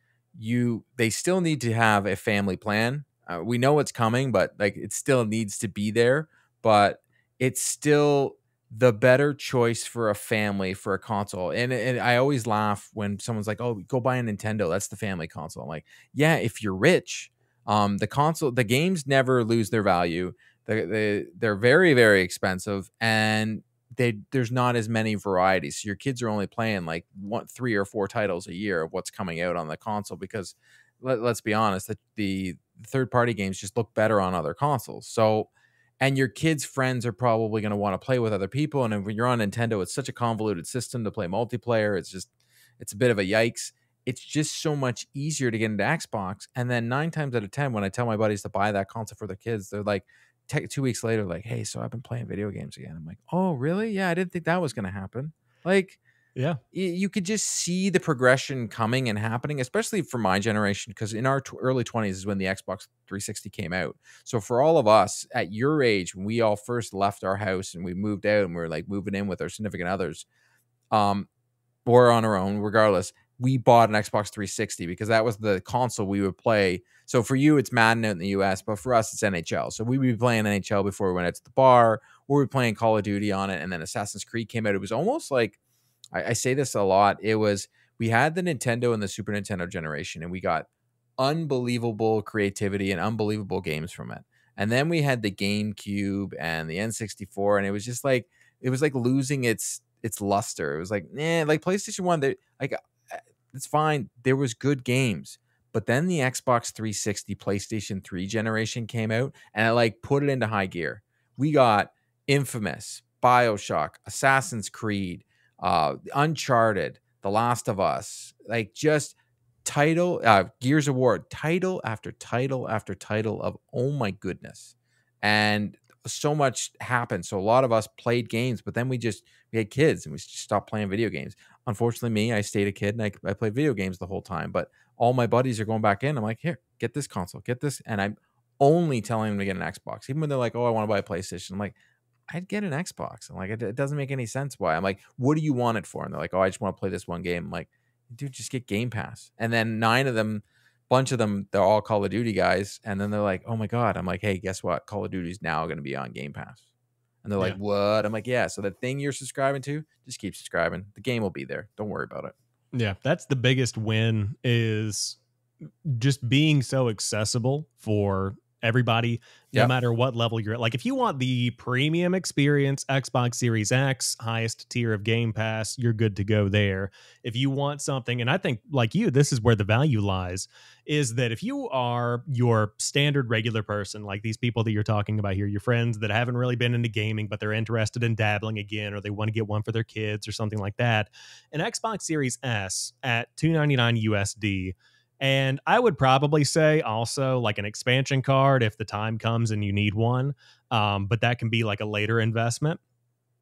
They still need to have a family plan. We know it's coming, but like, it still needs to be there. But it's still the better choice for a family for a console. And I always laugh when someone's like, oh, go buy a Nintendo, that's the family console. I'm like, yeah, if you're rich. The console, the games never lose their value. They're very, very expensive, and there's not as many varieties. So your kids are only playing like 3 or 4 titles a year of what's coming out on the console, because let's be honest, the third-party games just look better on other consoles. So, and your kids' friends are probably going to want to play with other people. And when you're on Nintendo, it's such a convoluted system to play multiplayer. It's a bit of a yikes. It's just so much easier to get into Xbox. And then 9 times out of 10, when I tell my buddies to buy that console for their kids, they're like, 2 weeks later, like, hey, so I've been playing video games again. I'm like, oh, really? Yeah, I didn't think that was going to happen. Like, yeah, you could just see the progression coming and happening, especially for my generation, because in our early 20s is when the Xbox 360 came out. So for all of us at your age, when we all first left our house and we moved out and we were like moving in with our significant others, or on our own, regardless, we bought an Xbox 360 because that was the console we would play. So for you, it's Madden out in the US, but for us, it's NHL. So we'd be playing NHL before we went out to the bar, or we'd be playing Call of Duty on it. And then Assassin's Creed came out. It was almost like, I say this a lot, it was, we had the Nintendo and the Super Nintendo generation, and we got unbelievable creativity and unbelievable games from it. And then we had the GameCube and the N64, and it was just like, it was like losing its luster. It was like, nah, like PlayStation 1, they like, it's fine. There was good games, but then the Xbox 360, PlayStation 3 generation came out, and it like put it into high gear. We got Infamous, BioShock, Assassin's Creed, Uncharted, The Last of Us, like just title, Gears of War, title after title after title of, oh my goodness. And so much happened. So a lot of us played games, but then we had kids and we just stopped playing video games. Unfortunately, me, I stayed a kid, and I played video games the whole time, but all my buddies are going back in. I'm like, here, get this console, get this. And I'm only telling them to get an Xbox. Even when they're like, oh, I want to buy a PlayStation. I'm like, I'd get an Xbox. I'm like, it doesn't make any sense why. I'm like, what do you want it for? And they're like, oh, I just want to play this one game. I'm like, dude, just get Game Pass. And then bunch of them, they're all Call of Duty guys. And then they're like, oh my God. I'm like, hey, guess what? Call of Duty is now going to be on Game Pass. And they're like, what? I'm like, yeah. So that thing you're subscribing to, just keep subscribing. The game will be there. Don't worry about it. Yeah. That's the biggest win, is just being so accessible for everybody, no matter what level you're at. Like, if you want the premium experience, Xbox Series X, highest tier of Game Pass, you're good to go there. If you want something, and I think like you, this is where the value lies, is that if you are your standard regular person, like these people that you're talking about here, your friends that haven't really been into gaming, but they're interested in dabbling again, or they want to get one for their kids or something like that, an Xbox Series S at $299 USD. And I would probably say also like an expansion card if the time comes and you need one. But that can be like a later investment.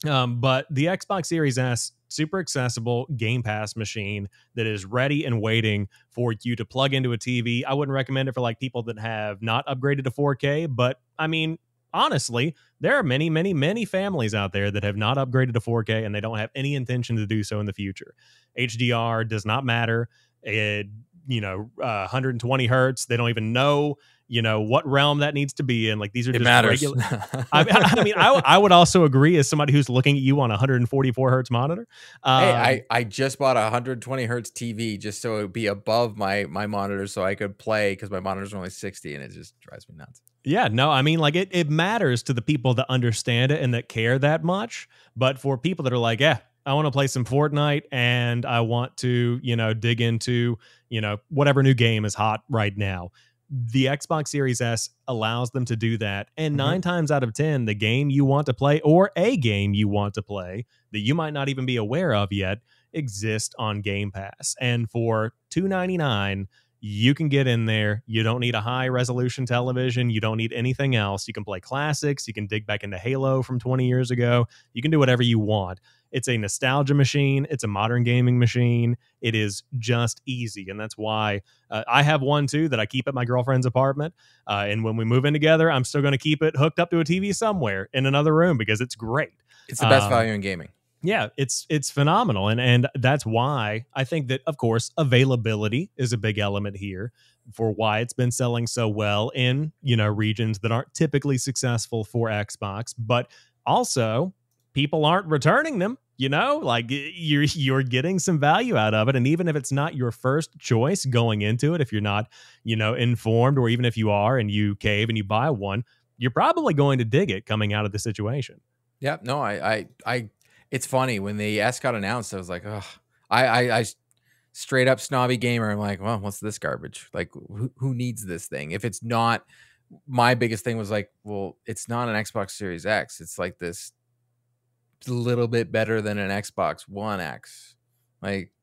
But the Xbox Series S, super accessible Game Pass machine that is ready and waiting for you to plug into a TV. I wouldn't recommend it for like people that have not upgraded to 4K. But I mean, honestly, there are many, many, many families out there that have not upgraded to 4K, and they don't have any intention to do so in the future. HDR does not matter. It, you know, 120 hertz. They don't even know, you know, what realm that needs to be in. Like, these are just regular. I mean, I would also agree, as somebody who's looking at you on a 144 hertz monitor. Hey, I just bought a 120 hertz TV just so it would be above my monitor, so I could play, because my monitors are only 60, and it just drives me nuts. Yeah, no, I mean, like, it matters to the people that understand it and that care that much. But for people that are like, yeah, I want to play some Fortnite, and I want to, you know, dig into, you know, whatever new game is hot right now, the Xbox Series S allows them to do that. And 9 times out of 10, the game you want to play, or a game you want to play that you might not even be aware of yet, exists on Game Pass. And for $299, you can get in there. You don't need a high resolution television. You don't need anything else. You can play classics. You can dig back into Halo from 20 years ago. You can do whatever you want. It's a nostalgia machine. It's a modern gaming machine. It is just easy. And that's why I have one, too, that I keep at my girlfriend's apartment. And when we move in together, I'm still going to keep it hooked up to a TV somewhere in another room, because it's great. It's the best value in gaming. Yeah, it's phenomenal. And that's why I think that, of course, availability is a big element here for why it's been selling so well in, you know, regions that aren't typically successful for Xbox. But also, people aren't returning them, you know, like you're getting some value out of it. And even if it's not your first choice going into it, if you're not, you know, informed, or even if you are and you cave and you buy one, you're probably going to dig it coming out of the situation. Yeah, no, I it's funny, when the S got announced, I was like, oh, I straight up snobby gamer. I'm like, well, what's this garbage? Like, who needs this thing? If it's not, my biggest thing was like, well, it's not an Xbox Series X. It's like this little bit better than an Xbox One X. Like,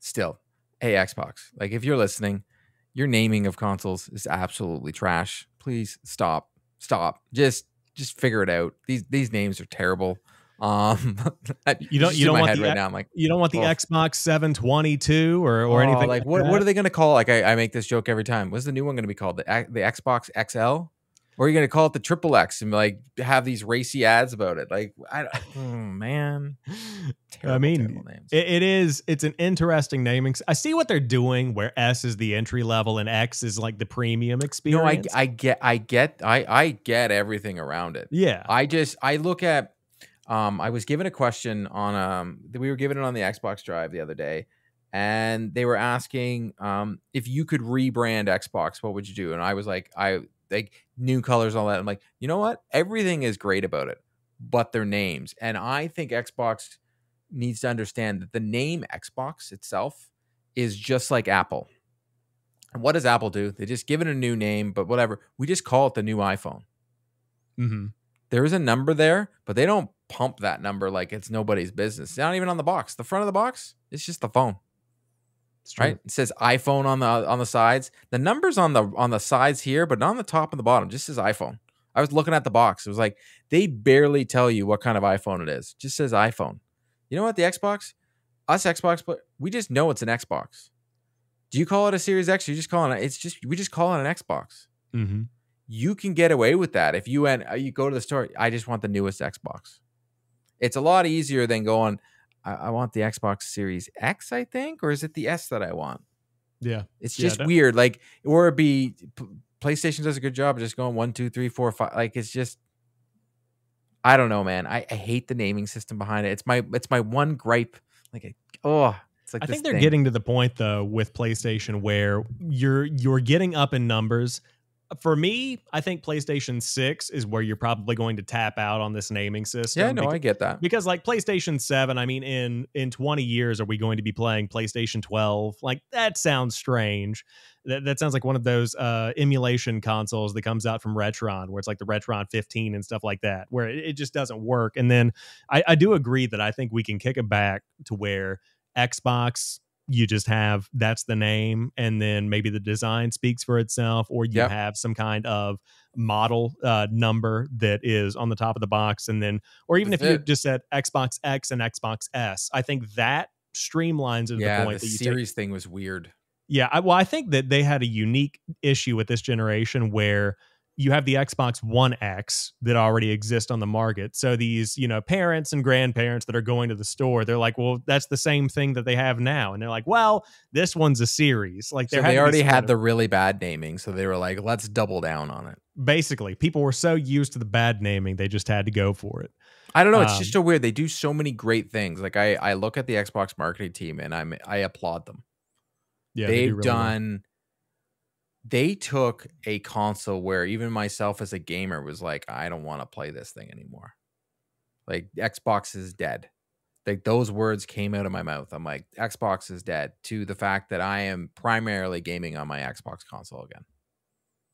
still, hey, Xbox, like, if you're listening, your naming of consoles is absolutely trash. Please stop. Just figure it out. These names are terrible. You don't want the, right now, I'm like, you don't want the Xbox 722 or anything like what are they going to call? Like, I make this joke every time. What's the new one going to be called? The Xbox XL? Or are you going to call it the XXX and like have these racy ads about it? Like, man, terrible, I mean, names. It's an interesting naming. I see what they're doing, where S is the entry level and X is like the premium experience. No, I get everything around it. Yeah, I look at, I was given a question on we were given it on the Xbox Drive the other day. And they were asking if you could rebrand Xbox, what would you do? And I was like, new colors, all that. I'm like, you know what? Everything is great about it, but their names. And I think Xbox needs to understand that the name Xbox itself is just like Apple. And what does Apple do? They just give it a new name, but whatever. We just call it the new iPhone. Mm-hmm. There is a number there, but they don't pump that number like it's nobody's business. It's not even on the box. The front of the box, it's just the phone. Right, it says iPhone on the sides. The numbers on the sides here, but not on the top and the bottom. Just says iPhone. I was looking at the box. It was like they barely tell you what kind of iPhone it is. It just says iPhone. You know what? The Xbox, we just know it's an Xbox. Do you call it a Series X? You just call it. We just call it an Xbox. Mm-hmm. You can get away with that if you go to the store. I just want the newest Xbox. It's a lot easier than going, I want the Xbox Series X, I think, or is it the S that I want? Yeah. It's just weird. Like, or it'd be PlayStation does a good job of just going 1, 2, 3, 4, 5. Like, it's just, I don't know, man. I hate the naming system behind it. It's my one gripe. Like, I think they're getting to the point though with PlayStation where you're getting up in numbers. For me, I think PlayStation 6 is where you're probably going to tap out on this naming system. Yeah, no, I get that. Because like PlayStation 7, I mean, in 20 years, are we going to be playing PlayStation 12? Like, that sounds strange. That sounds like one of those emulation consoles that comes out from Retron, where it's like the Retron 15 and stuff like that, where it just doesn't work. And then I do agree that I think we can kick it back to where Xbox... you just have, that's the name, and then maybe the design speaks for itself, or you have some kind of model number that is on the top of the box, and then, or even if you just said Xbox X and Xbox S, I think that streamlines it to the point. The series thing was weird. Yeah, I think that they had a unique issue with this generation where you have the Xbox One X that already exists on the market. So these, parents and grandparents that are going to the store, they're like, well, that's the same thing that they have now. And they're like, well, this one's a series. Like, so they already had the really bad naming. So they were like, let's double down on it. Basically, people were so used to the bad naming, they just had to go for it. I don't know. It's just so weird. They do so many great things. Like, I look at the Xbox marketing team and I applaud them. Yeah, they've done... They took a console where even myself as a gamer was like, I don't want to play this thing anymore. Like, Xbox is dead. Like, those words came out of my mouth. I'm like, Xbox is dead, to the fact that I am primarily gaming on my Xbox console again.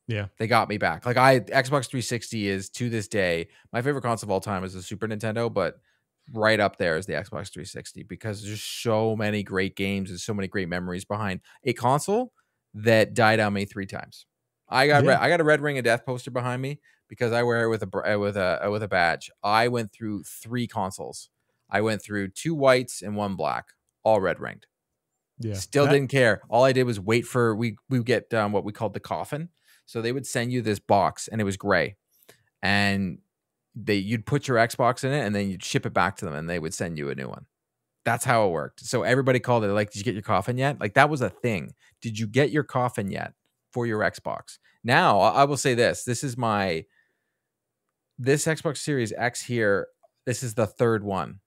Yeah. They got me back. Like, Xbox 360 is, to this day, my favorite console of all time is the Super Nintendo, but right up there is the Xbox 360 because there's so many great games and so many great memories behind a console that died on me 3 times. I got a Red Ring of Death poster behind me because I wear it with a badge. I went through 3 consoles. I went through 2 whites and 1 black, all red ringed. Yeah, still didn't care. All I did was wait for we would get what we called the coffin. So they would send you this box and it was gray, and you'd put your Xbox in it and then you'd ship it back to them and they would send you a new one. That's how it worked. So everybody called it like, did you get your coffin yet? Like, that was a thing. Did you get your coffin yet for your Xbox? Now, I will say this. This Xbox Series X here, this is the 3rd one.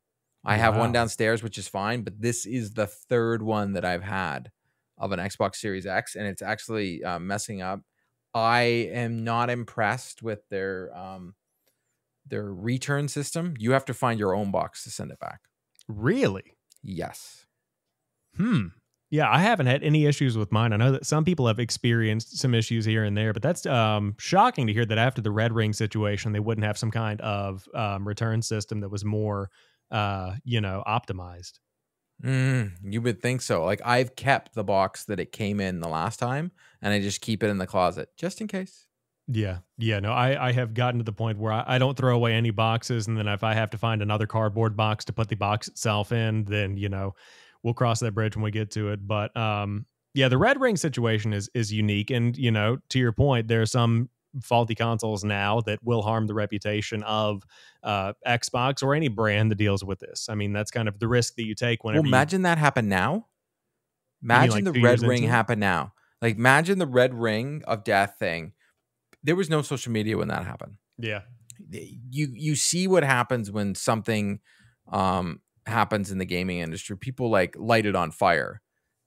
I have one downstairs, which is fine, but this is the 3rd one that I've had of an Xbox Series X, and it's actually messing up. I am not impressed with their return system. You have to find your own box to send it back. Really? Yes. Yeah, I haven't had any issues with mine. I know that some people have experienced some issues here and there, but that's shocking to hear that after the Red Ring situation, they wouldn't have some kind of return system that was more, optimized. You would think so. Like, I've kept the box that it came in the last time, and I just keep it in the closet just in case. Yeah. No, I have gotten to the point where I don't throw away any boxes. And then if I have to find another cardboard box to put the box itself in, then, we'll cross that bridge when we get to it. But the Red Ring situation is unique. And, to your point, there are some faulty consoles now that will harm the reputation of Xbox or any brand that deals with this. I mean, that's kind of the risk that you take whenever. Well, imagine that happen now. Imagine the red ring happen now. Like, imagine the red ring of death thing. There was no social media when that happened. Yeah. You see what happens when something happens in the gaming industry. People like light it on fire.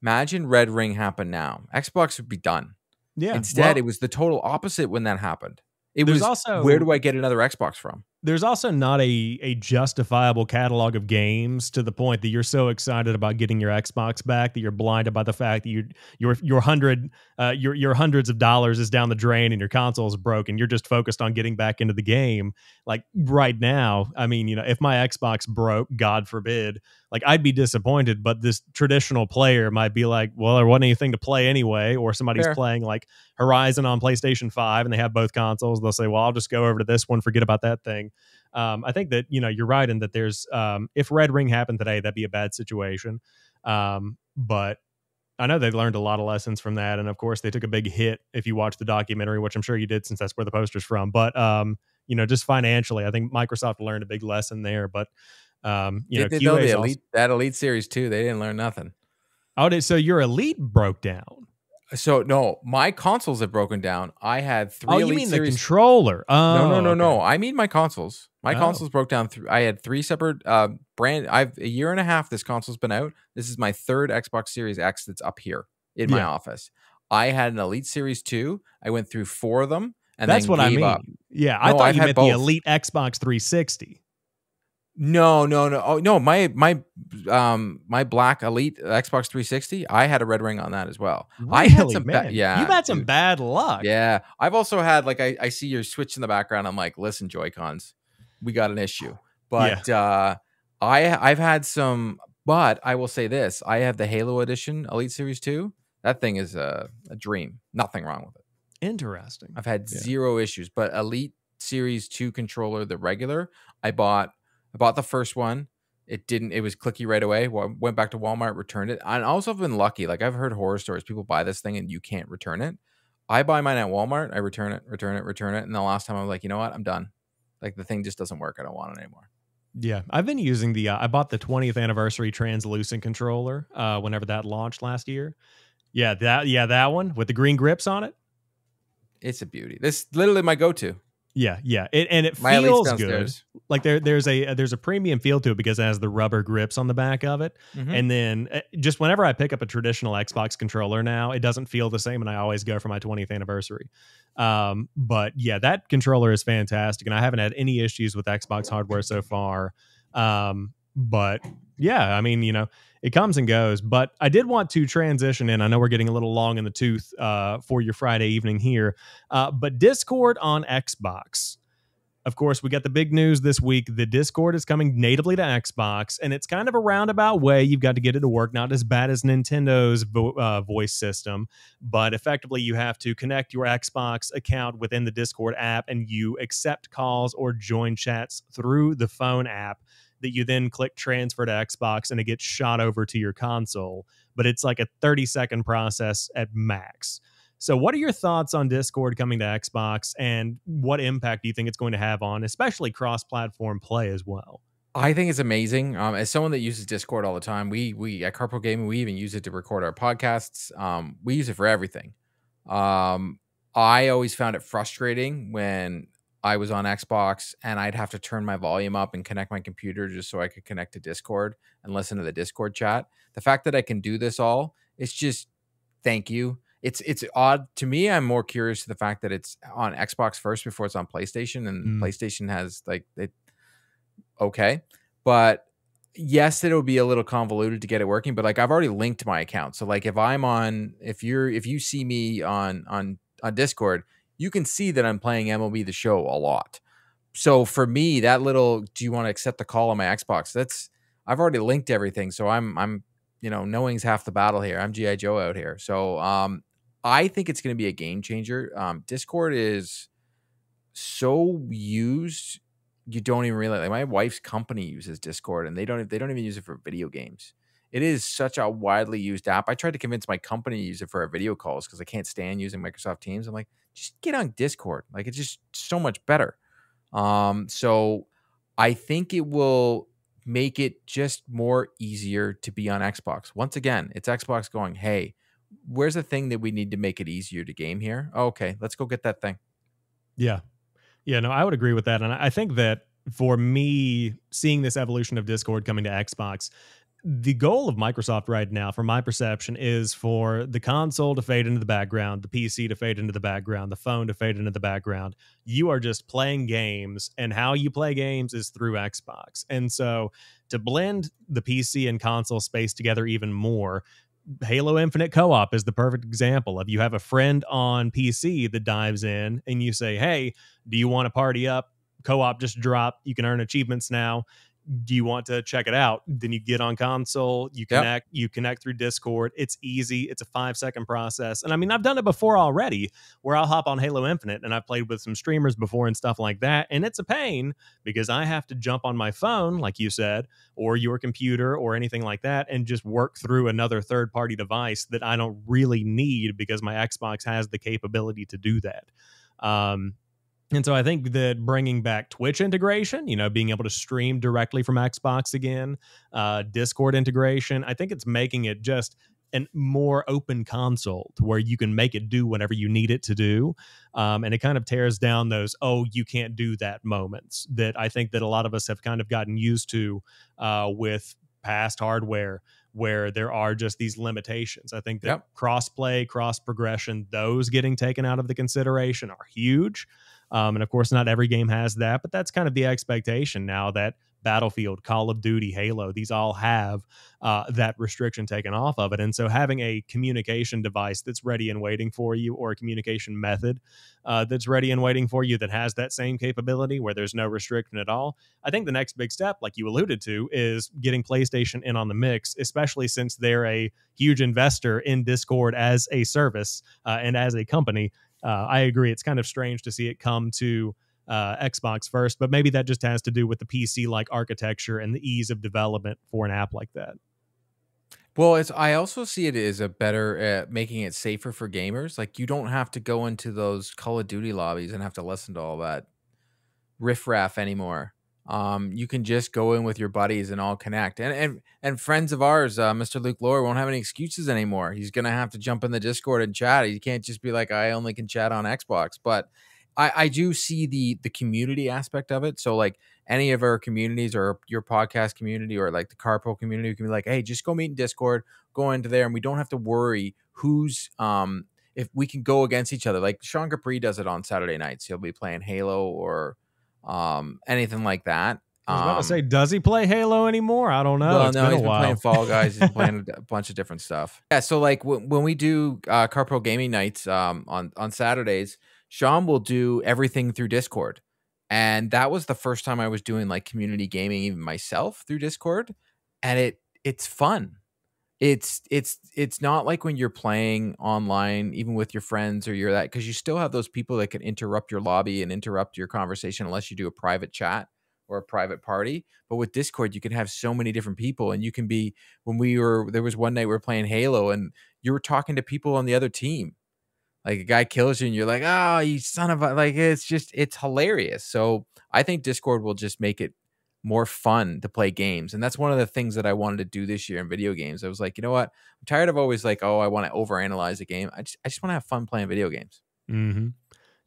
Imagine red ring happen now. Xbox would be done. Yeah. Instead, it was the total opposite when that happened. It was also, where do I get another Xbox from? There's also not a justifiable catalog of games to the point that you're so excited about getting your Xbox back that you're blinded by the fact that your hundreds of dollars is down the drain and your console is broken. You're just focused on getting back into the game. Like right now, I mean, you know, if my Xbox broke, God forbid, like I'd be disappointed, but this traditional player might be like, well, there wasn't anything to play anyway, or somebody's playing like Horizon on PlayStation 5 and they have both consoles. They'll say, well, I'll just go over to this one, forget about that thing. I think that, you know, you're right in that there's if Red Ring happened today, that'd be a bad situation. But I know they've learned a lot of lessons from that. And of course, they took a big hit if you watch the documentary, which I'm sure you did since that's where the poster's from. But, you know, just financially, I think Microsoft learned a big lesson there. But, that Elite Series 2, they didn't learn nothing. Oh, so your Elite broke down. So no, my consoles have broken down. I had three. Oh, you mean the controller? No. I mean my consoles. My consoles broke down. I had three separate brand. I've a year and a half. This console's been out. This is my third Xbox Series X that's up here in my office. I had an Elite Series 2. I went through four of them, and that's what I mean. Up. Yeah, I thought you meant the Elite Xbox 360. No. Oh no, my black Elite Xbox 360. I had a red ring on that as well. Really, I had some, you've had some bad luck. Yeah, I've also had like I see your Switch in the background. I'm like, listen, Joy-Cons, we got an issue. But I've had some. But I will say this: I have the Halo Edition Elite Series 2. That thing is a dream. Nothing wrong with it. Interesting. I've had zero issues. But Elite Series 2 controller, the regular, I bought the first one. It was clicky right away. Went back to Walmart, returned it. I also have been lucky. Like I've heard horror stories. People buy this thing and you can't return it. I buy mine at Walmart. I return it. And the last time I was like, you know what? I'm done. Like the thing just doesn't work. I don't want it anymore. Yeah. I've been using the, I bought the 20th anniversary translucent controller whenever that launched last year. Yeah. That one with the green grips on it. It's a beauty. This literally my go-to. Yeah. It feels good. Like there's a premium feel to it because it has the rubber grips on the back of it. Mm-hmm. And then just whenever I pick up a traditional Xbox controller now, it doesn't feel the same. And I always go for my 20th anniversary. But yeah, that controller is fantastic. And I haven't had any issues with Xbox hardware so far. But yeah, I mean, you know, it comes and goes. But I did want to transition in. I know we're getting a little long in the tooth for your Friday evening here. But Discord on Xbox. Of course, we got the big news this week. The Discord is coming natively to Xbox. And it's kind of a roundabout way. You've got to get it to work. Not as bad as Nintendo's voice system. But effectively, you have to connect your Xbox account within the Discord app. And you accept calls or join chats through the phone app that you then click transfer to Xbox and it gets shot over to your console. But it's like a 30-second process at max. So what are your thoughts on Discord coming to Xbox and what impact do you think it's going to have on especially cross-platform play as well? I think it's amazing. As someone that uses Discord all the time, we at Carpool Gaming, we even use it to record our podcasts. We use it for everything. I always found it frustrating when I was on Xbox and I'd have to turn my volume up and connect my computer just so I could connect to Discord and listen to the Discord chat. The fact that I can do this all, it's just, thank you. It's odd to me. I'm more curious to the fact that it's on Xbox first before it's on PlayStation, and PlayStation has like it. Okay. But yes, it'll be a little convoluted to get it working, but like I've already linked my account. So like if I'm on, if you see me on Discord, you can see that I'm playing MLB the Show a lot. So for me, that little, do you want to accept the call on my Xbox? I've already linked everything. So I'm, you know, knowing's half the battle here. I'm G.I. Joe out here. So I think it's going to be a game changer. Discord is so used. You don't even realize. Like my wife's company uses Discord and they don't even use it for video games. It is such a widely used app. I tried to convince my company to use it for our video calls because I can't stand using Microsoft Teams. I'm like, just get on Discord. Like, it's just so much better. So I think it will make it just more easier to be on Xbox. Once again, it's Xbox going, hey, where's the thing that we need to make it easier to game here? Oh, okay, let's go get that thing. Yeah. Yeah, no, I would agree with that. And I think that for me, seeing this evolution of Discord coming to Xbox, the goal of Microsoft right now, from my perception, is for the console to fade into the background, the PC to fade into the background, the phone to fade into the background. You are just playing games, and how you play games is through Xbox. And so to blend the PC and console space together even more, Halo Infinite co-op is the perfect example of you have a friend on PC that dives in and you say, hey, do you want to party up? Co-op just dropped. You can earn achievements now. Do you want to check it out? Then you get on console, you connect, you connect through Discord. It's easy. It's a 5-second process. And I mean, I've done it before already where I'll hop on Halo Infinite and I've played with some streamers before and stuff like that. And it's a pain because I have to jump on my phone, like you said, or your computer or anything like that, and just work through another third-party device that I don't really need because my Xbox has the capability to do that. And so I think that bringing back Twitch integration, you know, being able to stream directly from Xbox again, Discord integration, I think it's making it just a more open console to where you can make it do whatever you need it to do. And it kind of tears down those, oh, you can't do that moments that I think that a lot of us have kind of gotten used to with past hardware, where there are just these limitations. I think that cross-play, cross-progression, those getting taken out of the consideration are huge. And of course, not every game has that, but that's kind of the expectation now that Battlefield, Call of Duty, Halo, these all have that restriction taken off of it. And so having a communication device that's ready and waiting for you, or a communication method that's ready and waiting for you that has that same capability where there's no restriction at all. I think the next big step, like you alluded to, is getting PlayStation in on the mix, especially since they're a huge investor in Discord as a service and as a company. I agree. It's kind of strange to see it come to Xbox first, but maybe that just has to do with the PC-like architecture and the ease of development for an app like that. Well, it's, I also see it as a better, making it safer for gamers. Like, you don't have to go into those Call of Duty lobbies and have to listen to all that riffraff anymore. You can just go in with your buddies and all connect. And friends of ours, Mr. Luke Lore, won't have any excuses anymore. He's going to have to jump in the Discord and chat. He can't just be like, I only can chat on Xbox. But I do see the community aspect of it. So like any of our communities or your podcast community or like the Carpool community, you can be like, hey, just go meet in Discord, go into there, and we don't have to worry who's if we can go against each other. Like Sean Capri does it on Saturday nights. He'll be playing Halo or anything like that. I was about to say, does he play Halo anymore? I don't know. Well, no, he's been playing Fall Guys. He's playing a bunch of different stuff. Yeah, so like when we do Carpool Gaming nights on Saturdays, Sean will do everything through Discord. And that was the first time I was doing like community gaming, even myself, through Discord. And it's fun. It's not like when you're playing online, even with your friends or you're that, because you still have those people that can interrupt your lobby and interrupt your conversation unless you do a private chat or a private party. But with Discord, you can have so many different people, and you can be, when we were, there was one night we were playing Halo and you were talking to people on the other team. Like a guy kills you and you're like, oh, you son of a, like, it's just, it's hilarious. So I think Discord will just make it more fun to play games. And that's one of the things that I wanted to do this year in video games. I was like, you know what? I'm tired of always like, oh, I want to overanalyze a game. I just want to have fun playing video games. Mm-hmm.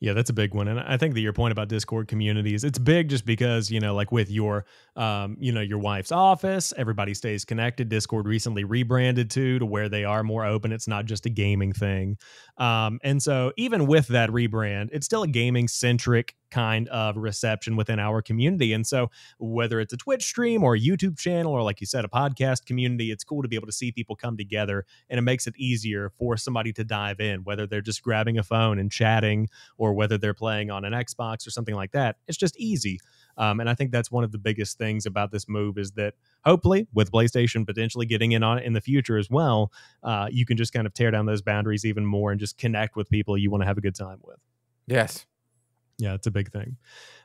Yeah, that's a big one. And I think that your point about Discord communities, it's big just because, you know, like with your, you know, your wife's office, everybody stays connected. Discord recently rebranded to where they are more open. It's not just a gaming thing. And so even with that rebrand, it's still a gaming centric kind of reception within our community. And so whether it's a Twitch stream or a YouTube channel, or like you said, a podcast community, it's cool to be able to see people come together, and it makes it easier for somebody to dive in, whether they're just grabbing a phone and chatting or whether they're playing on an Xbox or something like that. It's just easy. And I think that's one of the biggest things about this move, is that hopefully with PlayStation potentially getting in on it in the future as well, you can just kind of tear down those boundaries even more and just connect with people you want to have a good time with. Yes. Yeah, it's a big thing.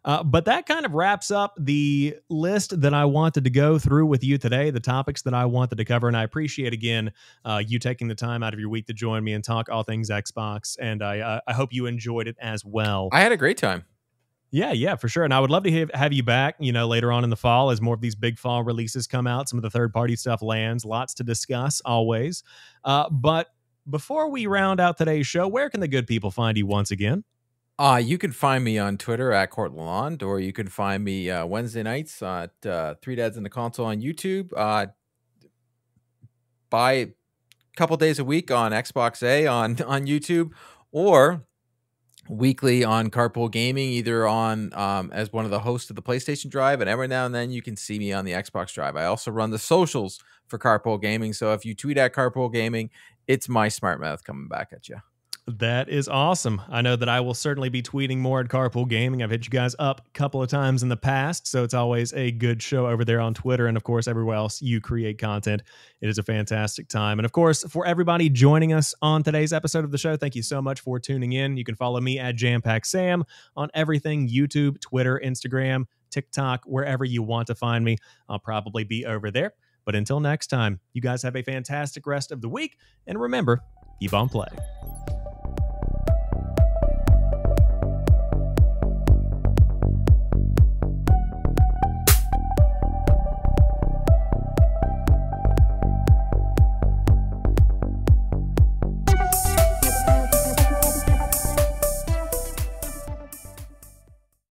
But that kind of wraps up the list that I wanted to go through with you today, the topics that I wanted to cover. And I appreciate, again, you taking the time out of your week to join me and talk all things Xbox. And I hope you enjoyed it as well. I had a great time. Yeah, yeah, for sure. And I would love to have you back, you know, later on in the fall as more of these big fall releases come out. Some of the third-party stuff lands. Lots to discuss, always. But before we round out today's show, where can the good people find you once again? You can find me on Twitter at Court Lalonde, or you can find me Wednesday nights at Three Dads in the Console on YouTube. By a couple days a week on Xbox A on YouTube, or weekly on Carpool Gaming, either on as one of the hosts of the PlayStation Drive, and every now and then you can see me on the Xbox Drive. I also run the socials for Carpool Gaming, so if you tweet at Carpool Gaming, it's my smart mouth coming back at you. That is awesome. I know that I will certainly be tweeting more at Carpool Gaming. I've hit you guys up a couple of times in the past, so it's always a good show over there on Twitter. And, of course, everywhere else you create content, it is a fantastic time. And, of course, for everybody joining us on today's episode of the show, thank you so much for tuning in. You can follow me at JampakSam on everything, YouTube, Twitter, Instagram, TikTok, wherever you want to find me. I'll probably be over there. But until next time, you guys have a fantastic rest of the week. And remember, keep on playing.